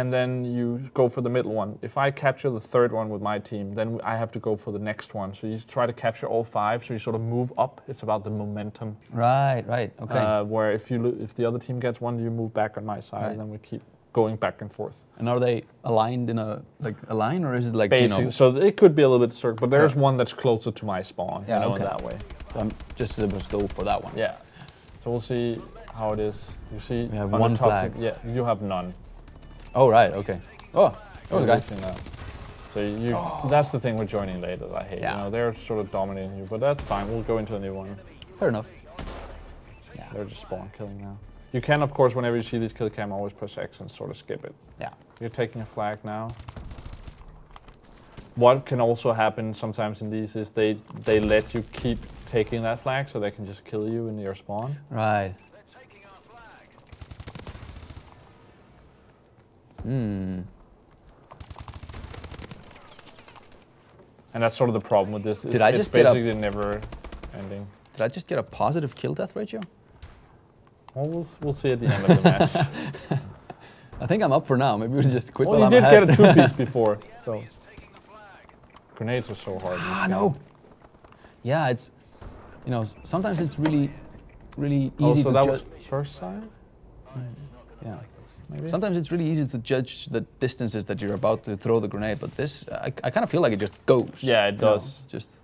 And then you go for the middle one. If I capture the third one with my team, then I have to go for the next one. So you try to capture all five. So you sort of move up. It's about the momentum. Right, right, okay. Uh, where if you if the other team gets one, you move back on my side, right. and then we keep going back and forth. And are they aligned in a like a line, or is it like basically? You know, so it could be a little bit circle, but there's yeah. one that's closer to my spawn. Yeah, you know, okay. in that way. So I'm just able to go for that one. Yeah. So we'll see how it is. You see, we have on one top flag. Yeah, you have none. Oh, right, okay. Oh, that was a guy. So you, oh. that's the thing with joining late that I hate. Yeah. You know, they're sort of dominating you, but that's fine. We'll go into a new one. Fair enough. Yeah. They're just spawn killing now. You can, of course, whenever you see these kill cam, always press X and sort of skip it. Yeah. You're taking a flag now. What can also happen sometimes in these is they, they let you keep taking that flag so they can just kill you in your spawn. Right. Hmm. And that's sort of the problem with this. It's, Did I just it's basically get a, never ending. Did I just get a positive kill death ratio? Well, we'll, we'll see at the end of the match. I think I'm up for now. Maybe we should just quit well, while I'm ahead. Well, you did get a two-piece before. So. Grenades are so hard. Ah, no. Yeah, it's, you know, sometimes it's really, really easy oh, so to that was first side? Yeah. Maybe. Sometimes it's really easy to judge the distances that you're about to throw the grenade, but this, I, I kind of feel like it just goes. Yeah, it does. Know, just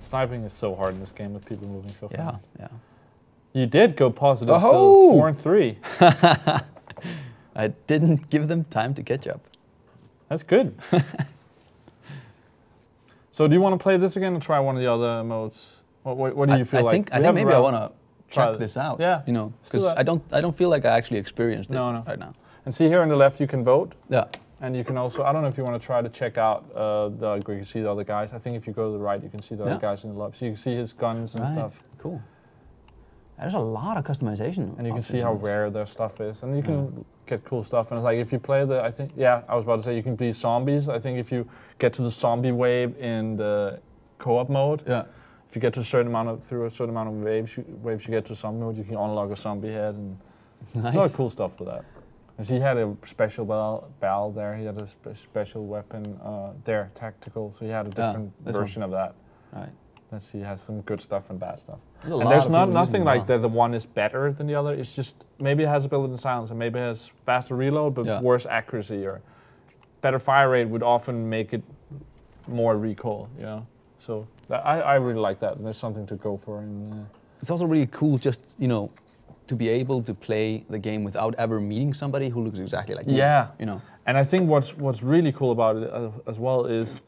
sniping is so hard in this game with people moving so yeah, fast. Yeah, yeah. You did go positive. Oh, four and three. I didn't give them time to catch up. That's good. So, do you want to play this again or try one of the other modes? What, what, what do you I, feel I like? Think, I think maybe I want to. Check this out, yeah. you know, because I don't, I don't feel like I actually experienced it no, no. right now. And see here on the left, you can vote. Yeah. And you can also, I don't know if you want to try to check out uh, the, you can see the other guys. I think if you go to the right, you can see the yeah. other guys in the lobby. So you can see his guns and right. stuff. Cool. There's a lot of customization. And you can see how rare their stuff is. And you can yeah. get cool stuff. And it's like, if you play the, I think, yeah, I was about to say, you can be zombies. I think if you get to the zombie wave in the co-op mode, yeah. if you get to a certain amount of through a certain amount of waves, you, waves you get to zombie mode. You can unlock a zombie head, and nice. It's a lot of cool stuff for that. And he had a special ball, ball there. He had a spe special weapon uh, there, tactical. So he had a different yeah, version one. of that. Right. And he has some good stuff and bad stuff. There's and there's not nothing like that. The one is better than the other. It's just maybe it has a built-in silencer, and maybe it has faster reload, but yeah. worse accuracy or better fire rate would often make it more recoil. You know, so. I, I really like that, and there's something to go for. In, uh, it's also really cool just, you know, to be able to play the game without ever meeting somebody who looks exactly like you. Yeah, you know. And I think what's what's really cool about it as well is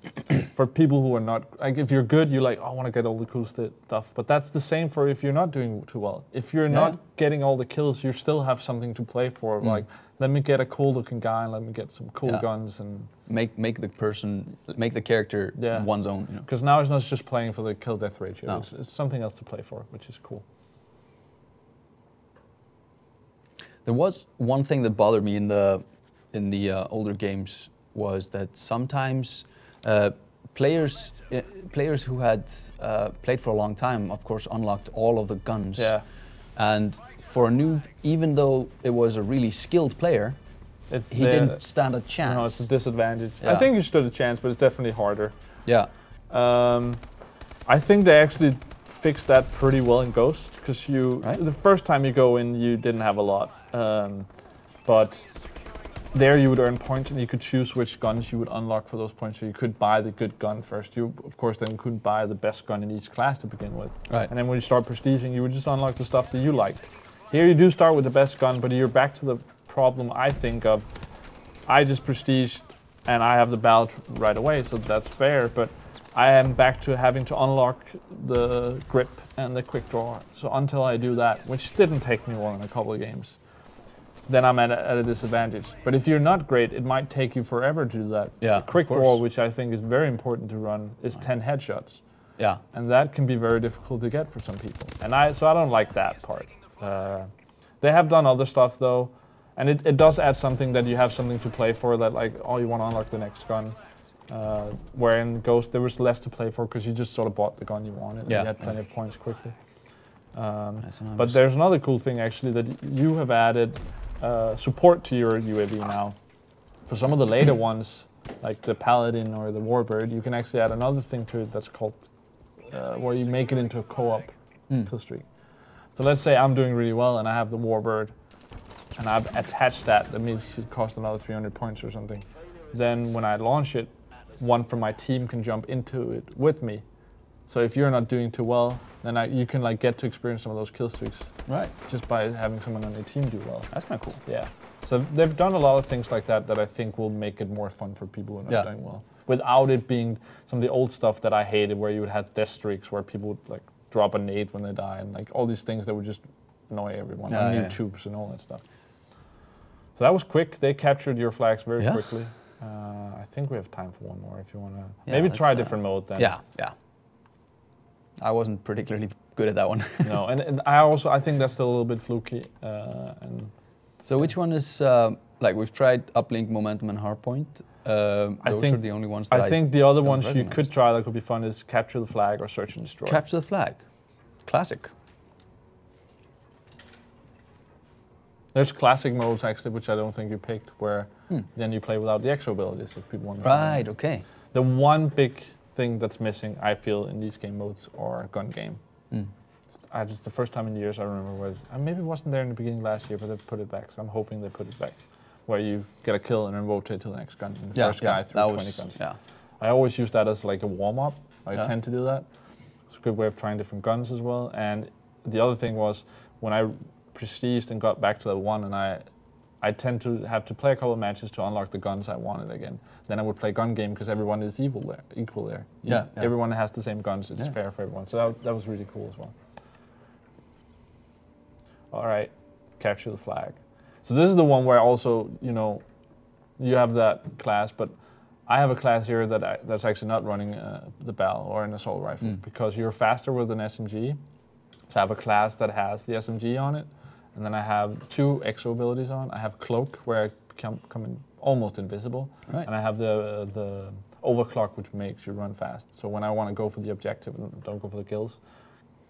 for people who are not, like, if you're good, you're like, oh, I want to get all the cool st stuff. But that's the same for if you're not doing too well. If you're yeah. not getting all the kills, you still have something to play for. Mm. Like, let me get a cool-looking guy and let me get some cool yeah. guns and make make the person make the character yeah. one's own. Because you know? now it's not just playing for the kill-death ratio. No. It's, it's something else to play for, which is cool. There was one thing that bothered me in the in the uh, older games was that sometimes uh, players uh, players who had uh, played for a long time, of course, unlocked all of the guns. Yeah. And for a noob, even though it was a really skilled player, it's he the, didn't stand a chance. No, it's a disadvantage. Yeah. I think you stood a chance, but it's definitely harder. Yeah. Um, I think they actually fixed that pretty well in Ghost, because you right? the first time you go in, you didn't have a lot, um, but. There you would earn points, and you could choose which guns you would unlock for those points. So you could buy the good gun first. You, of course, then couldn't buy the best gun in each class to begin with. Right. And then when you start prestiging, you would just unlock the stuff that you liked. Here you do start with the best gun, but you're back to the problem I think of. I just prestiged, and I have the B A L right away, so that's fair. But I am back to having to unlock the grip and the quick draw. So until I do that, which didn't take me more than a couple of games, then I'm at a, at a disadvantage. But if you're not great, it might take you forever to do that. Yeah, quick draw, which I think is very important to run, is ten headshots. Yeah. And that can be very difficult to get for some people. And I, so I don't like that part. Uh, they have done other stuff though, and it, it does add something that you have something to play for, that like, oh, you want to unlock the next gun. Uh, where in Ghost, there was less to play for because you just sort of bought the gun you wanted, yeah. and you had plenty of points quickly. Um, but there's another cool thing actually that you have added, Uh, support to your U A V now. For some of the later ones, like the Paladin or the Warbird, you can actually add another thing to it that's called, uh, where you make it into a co-op mm. kill streak. So let's say I'm doing really well and I have the Warbird, and I've attached that, that means it costs another three hundred points or something. Then when I launch it, one from my team can jump into it with me. So if you're not doing too well, then I, you can like get to experience some of those kill streaks, right? Just by having someone on your team do well. That's kind of cool. Yeah. So they've done a lot of things like that that I think will make it more fun for people who are not yeah. doing well, without it being some of the old stuff that I hated, where you would have death streaks where people would like drop a nade when they die, and like all these things that would just annoy everyone yeah, on yeah. YouTubes and all that stuff. So that was quick. They captured your flags very yeah. quickly. Uh, I think we have time for one more. If you want to, yeah, maybe try a different uh, mode then. Yeah. Yeah. I wasn't particularly good at that one. No, and, and I also I think that's still a little bit fluky. Uh, and so yeah. which one is uh, like we've tried Uplink, Momentum, and Hardpoint. Uh, I those think are the only ones. That I think I the other ones recognize. You could try that could be fun is Capture the Flag or Search and Destroy. Capture the Flag, classic. There's classic modes actually, which I don't think you picked, where hmm. then you play without the exo abilities if people want to. Right. Play. Okay. The one big thing that's missing, I feel, in these game modes or gun game. Mm. I just the first time in years I remember was I maybe wasn't there in the beginning last year, but they put it back. So I'm hoping they put it back, where you get a kill and then rotate to the next gun. And the yeah, first yeah, guy through twenty was, guns. Yeah. I always use that as like a warm up. I yeah. tend to do that. It's a good way of trying different guns as well. And the other thing was when I prestiged and got back to level one, and I. I tend to have to play a couple of matches to unlock the guns I wanted again. Then I would play gun game because everyone is evil there, equal there. Yeah, yeah. Everyone has the same guns. It's yeah. fair for everyone. So that, that was really cool as well. All right, Capture the Flag. So this is the one where also, you know, you have that class, but I have a class here that I, that's actually not running uh, the B A L or an assault rifle mm. because you're faster with an S M G. So I have a class that has the S M G on it. And then I have two exo abilities on. I have Cloak, where I become, become in, almost invisible. Right. And I have the, the Overclock, which makes you run fast. So when I want to go for the objective and don't go for the kills,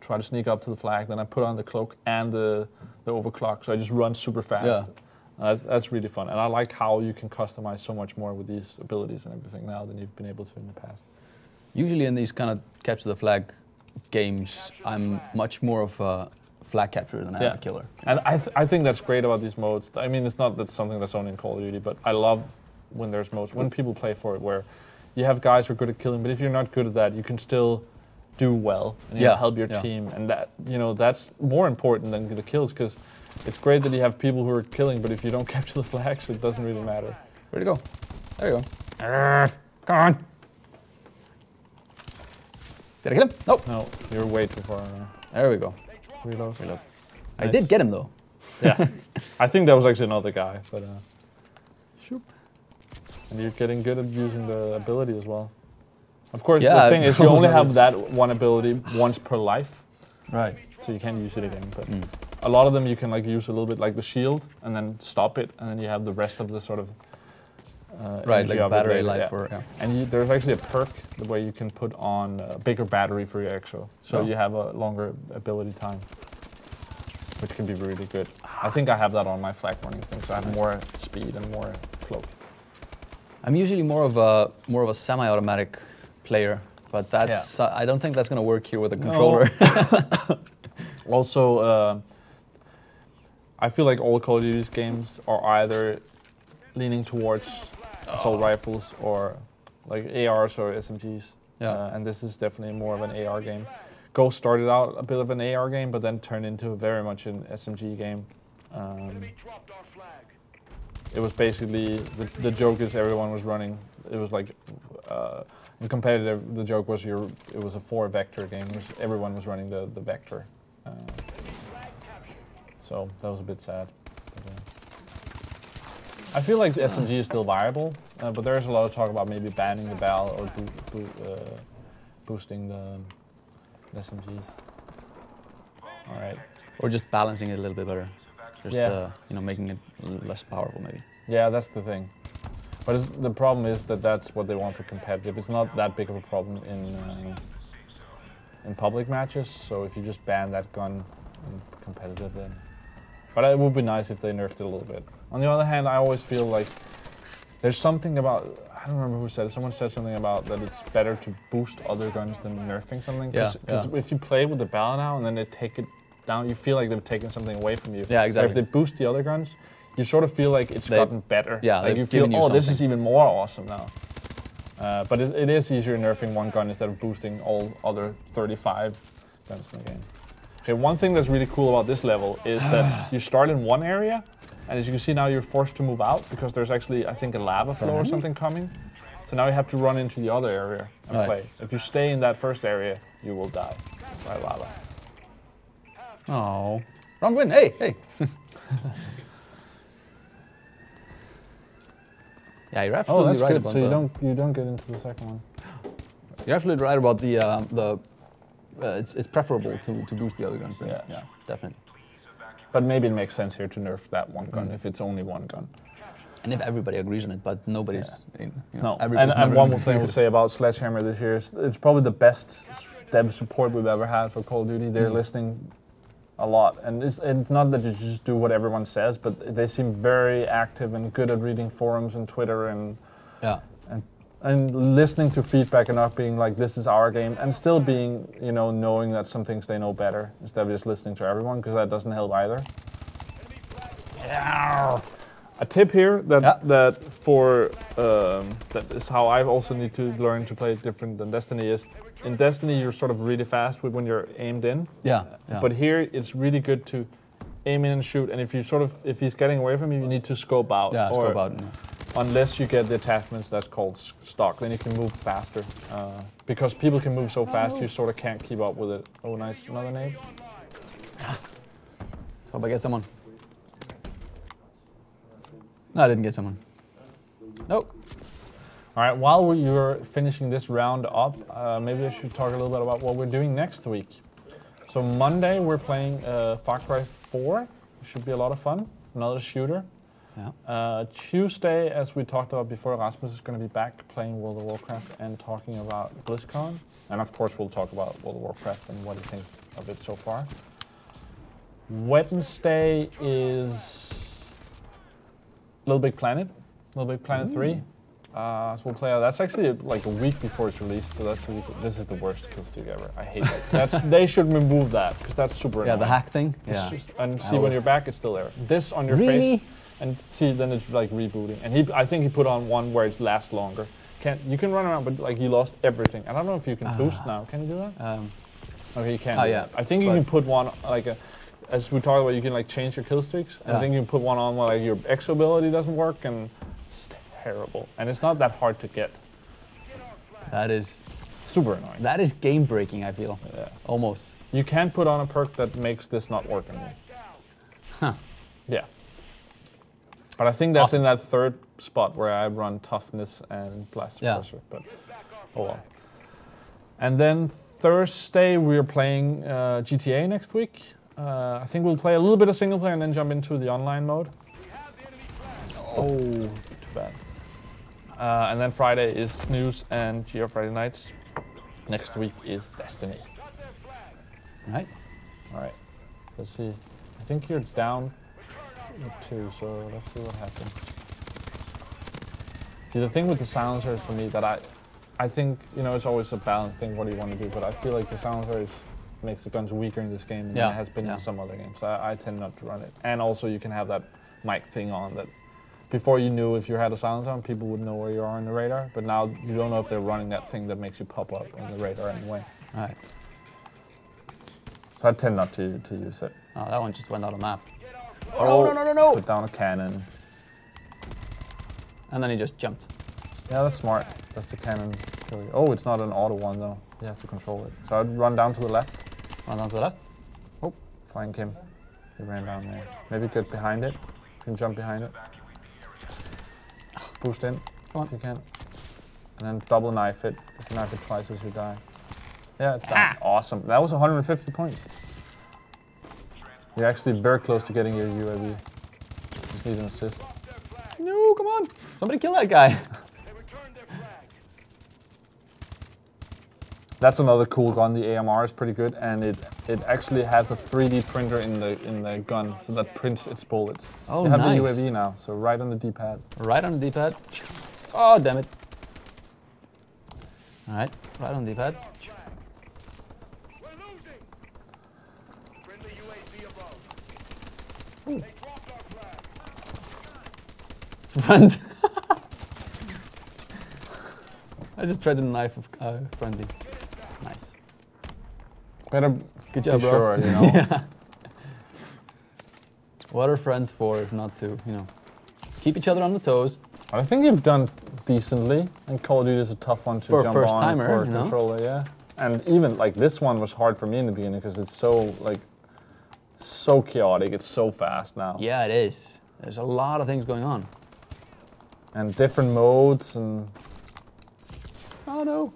try to sneak up to the flag, then I put on the Cloak and the, the Overclock. So I just run super fast. Yeah. Uh, that's really fun. And I like how you can customize so much more with these abilities and everything now than you've been able to in the past. Usually in these kind of Capture the Flag games, I'm much more of a flag capture than I yeah. am a killer. And I, th I think that's great about these modes. I mean, it's not that's something that's only in Call of Duty, but I love when there's modes, when people play for it, where you have guys who are good at killing, but if you're not good at that, you can still do well and you yeah. help your yeah. team. And that, you know, that's more important than the kills, because It's great that you have people who are killing, but if you don't capture the flags, it doesn't really matter. Where'd it go? There you go. Uh, come on. Did I kill him? Nope. No, you're way too far now. There we go. Reload. Reload. Nice. I did get him, though. Yeah. I think that was actually another guy, but... Uh, shoop. And you're getting good at using the ability as well. Of course, yeah, the thing is, you only have that one ability once per life. Right. So you can use it again, but... Mm. A lot of them you can like use a little bit, like the shield, and then stop it, and then you have the rest of the sort of uh, right, like battery life. Yeah. Or, yeah. And you, there's actually a perk the way you can put on a bigger battery for your Exo, so oh. you have a longer ability time, which can be really good. I think I have that on my flag running thing, so I have more speed and more cloak. I'm usually more of a more of a semi-automatic player, but that's yeah. uh, I don't think that's gonna work here with a controller. No. Also. Uh, I feel like all Call of Duty games are either leaning towards oh. assault rifles or like A Rs or S M Gs, yeah. uh, and this is definitely more of an A R game. Ghost started out a bit of an A R game, but then turned into very much an S M G game. Um, it was basically the, the joke is everyone was running. It was like uh, in competitive. The joke was your it was a four vector game. Which everyone was running the the vector. Uh, So that was a bit sad. But, uh, I feel like the S M G is still viable, uh, but there's a lot of talk about maybe banning the B A L or bo bo uh, boosting the, the S M Gs. All right. Or just balancing it a little bit better. Just yeah. uh, you know, making it less powerful maybe. Yeah, that's the thing. But it's, the problem is that that's what they want for competitive. It's not that big of a problem in uh, in public matches. So if you just ban that gun in competitive, then. But it would be nice if they nerfed it a little bit. On the other hand, I always feel like there's something about, I don't remember who said it, someone said something about that it's better to boost other guns than nerfing something. Because yeah, yeah. if you play with the B A L now and then they take it down, you feel like they've taken something away from you. Yeah, exactly. But if they boost the other guns, you sort of feel like it's they've, gotten better. Yeah, like you feel, you oh, something. This is even more awesome now. Uh, but it, it is easier nerfing one gun instead of boosting all other thirty-five guns in the game. Okay, one thing that's really cool about this level is that you start in one area, and as you can see now, you're forced to move out because there's actually, I think, a lava flow or something coming. So now you have to run into the other area and right. play. If you stay in that first area, you will die by lava. Oh, wrong win! Hey, hey. Yeah, you're absolutely oh, that's right good. about so that. So you don't you don't get into the second one. You're absolutely right about the um, the. Uh, it's, it's preferable to, to boost the other guns. Then. Yeah. yeah, definitely. But maybe it makes sense here to nerf that one gun mm. if it's only one gun. And if everybody agrees on it, but nobody's... Yeah. In, you know, no, and, and one more thing we'll say about Sledgehammer this year is it's probably the best dev support we've ever had for Call of Duty. They're mm. listening a lot. And it's, it's not that you just do what everyone says, but they seem very active and good at reading forums and Twitter and... Yeah. And listening to feedback and not being like, this is our game, and still being, you know, knowing that some things they know better instead of just listening to everyone, because that doesn't help either. Yeah. A tip here that yeah. that for um, that is how I also need to learn to play different than Destiny is. In Destiny, you're sort of really fast with when you're aimed in. Yeah. yeah. But here, it's really good to aim in and shoot, and if you sort of if he's getting away from you, you need to scope out. Yeah, or, scope out. Yeah. Unless you get the attachments that's called stock, then you can move faster. Uh, because people can move so fast, you sort of can't keep up with it. Oh, nice, another nade. Let's hope I get someone. No, I didn't get someone. Nope. All right, while you're finishing this round up, uh, maybe I should talk a little bit about what we're doing next week. So Monday, we're playing uh, Far Cry four. It should be a lot of fun, another shooter. Yeah. Uh, Tuesday, as we talked about before, Rasmus is going to be back playing World of Warcraft and talking about BlizzCon. And of course, we'll talk about World of Warcraft and what he thinks of it so far. Wednesday is Little Big Planet, Little Big Planet Ooh. three. Uh, so we'll play out. That's actually like a week before it's released. So that's really, this is the worst kill streak ever. I hate that. That's, they should remove that because that's super. Yeah, annoying. The hack thing. It's yeah. Just, and see when you're back, it's still there. This on your really? face. And see, then it's like rebooting. And he, I think he put on one where it lasts longer. Can't, you can run around, but like he lost everything. I don't know if you can uh, boost now. Can you do that? Um, okay, you can. Oh, yeah. I think you but can put one, like a, as we talked about, you can like change your kill streaks. Yeah. I think you can put one on where like your exo ability doesn't work, and it's terrible. And it's not that hard to get. That is super annoying. That is game breaking. I feel. Yeah. Almost. You can put on a perk that makes this not work anymore. Huh. Yeah. But I think that's awesome. In that third spot where I run toughness and blast suppressor. Yeah. But oh well. And then Thursday we are playing uh, G T A next week. Uh, I think we'll play a little bit of single player and then jump into the online mode. Oh, too bad. Uh, and then Friday is Snooze and G R Friday Nights. Next week is Destiny. Right. All right. Let's see. I think you're down two, so let's see what happens. See, the thing with the silencer for me that I, I think, you know, it's always a balanced thing. What do you want to do? But I feel like the silencer is, makes the guns weaker in this game than yeah. it has been yeah. in some other games. So I, I tend not to run it. And also, you can have that mic thing on that. Before you knew if you had a silencer on, people would know where you are on the radar. But now you don't know if they're running that thing that makes you pop up on the radar anyway. All right. So I tend not to, to use it. Oh, that one just went out of map. Oh, no, no, no, no! Put down a cannon. And then he just jumped. Yeah, that's smart. That's the cannon. Oh, it's not an auto one, though. You have to control it. So I'd run down to the left. Run down to the left. Oh, flank him. He ran down there. Maybe get behind it. You can jump behind it. Boost in. Come on. If you can. And then double knife it. If you knife it twice as you die. Yeah, it's done. Ah. Awesome. That was one hundred fifty points. You're actually very close to getting your U A V. Just need an assist. No, come on. Somebody kill that guy. That's another cool gun. The A M R is pretty good, and it it actually has a three D printer in the in the gun, so that prints its bullets. Oh, nice. You have the U A V now, so right on the D-pad. Right on the D-pad. Oh, damn it. All right, right on the D-pad. Ooh. It's friend. I just tried the knife of uh, friendly. Nice. Better good job, be bro. Sure, you know. Yeah. What are friends for if not to, you know, keep each other on the toes? I think you've done decently. And Call of Duty is a tough one to for jump first on timer, for a you know? Controller, yeah. And even like this one was hard for me in the beginning because it's so like. So chaotic, it's so fast now. Yeah, it is. There's a lot of things going on. And different modes and... Oh no!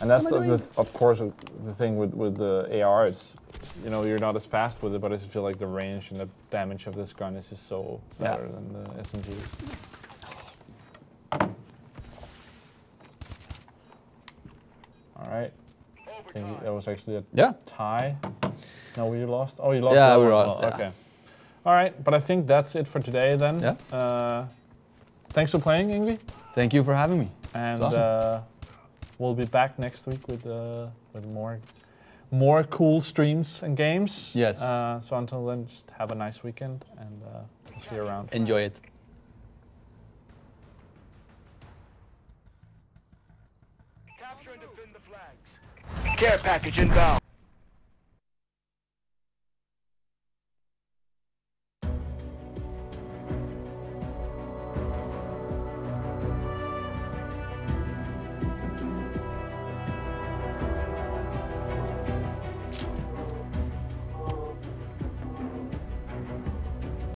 And that's, the, the, of course, the thing with, with the A R, it's, you know, you're not as fast with it, but I just feel like the range and the damage of this gun is just so better yeah. than the S M Gs. Alright. I think that was actually a yeah. tie. No, we lost. Oh, you lost. Yeah, we lost. Yeah. Okay. All right, but I think that's it for today then. Yeah. Uh, thanks for playing, Ingvi. Thank you for having me. And it's awesome. uh, we'll be back next week with uh, with more more cool streams and games. Yes. Uh, so until then, just have a nice weekend and uh, we'll see you around. Enjoy it. Care package inbound.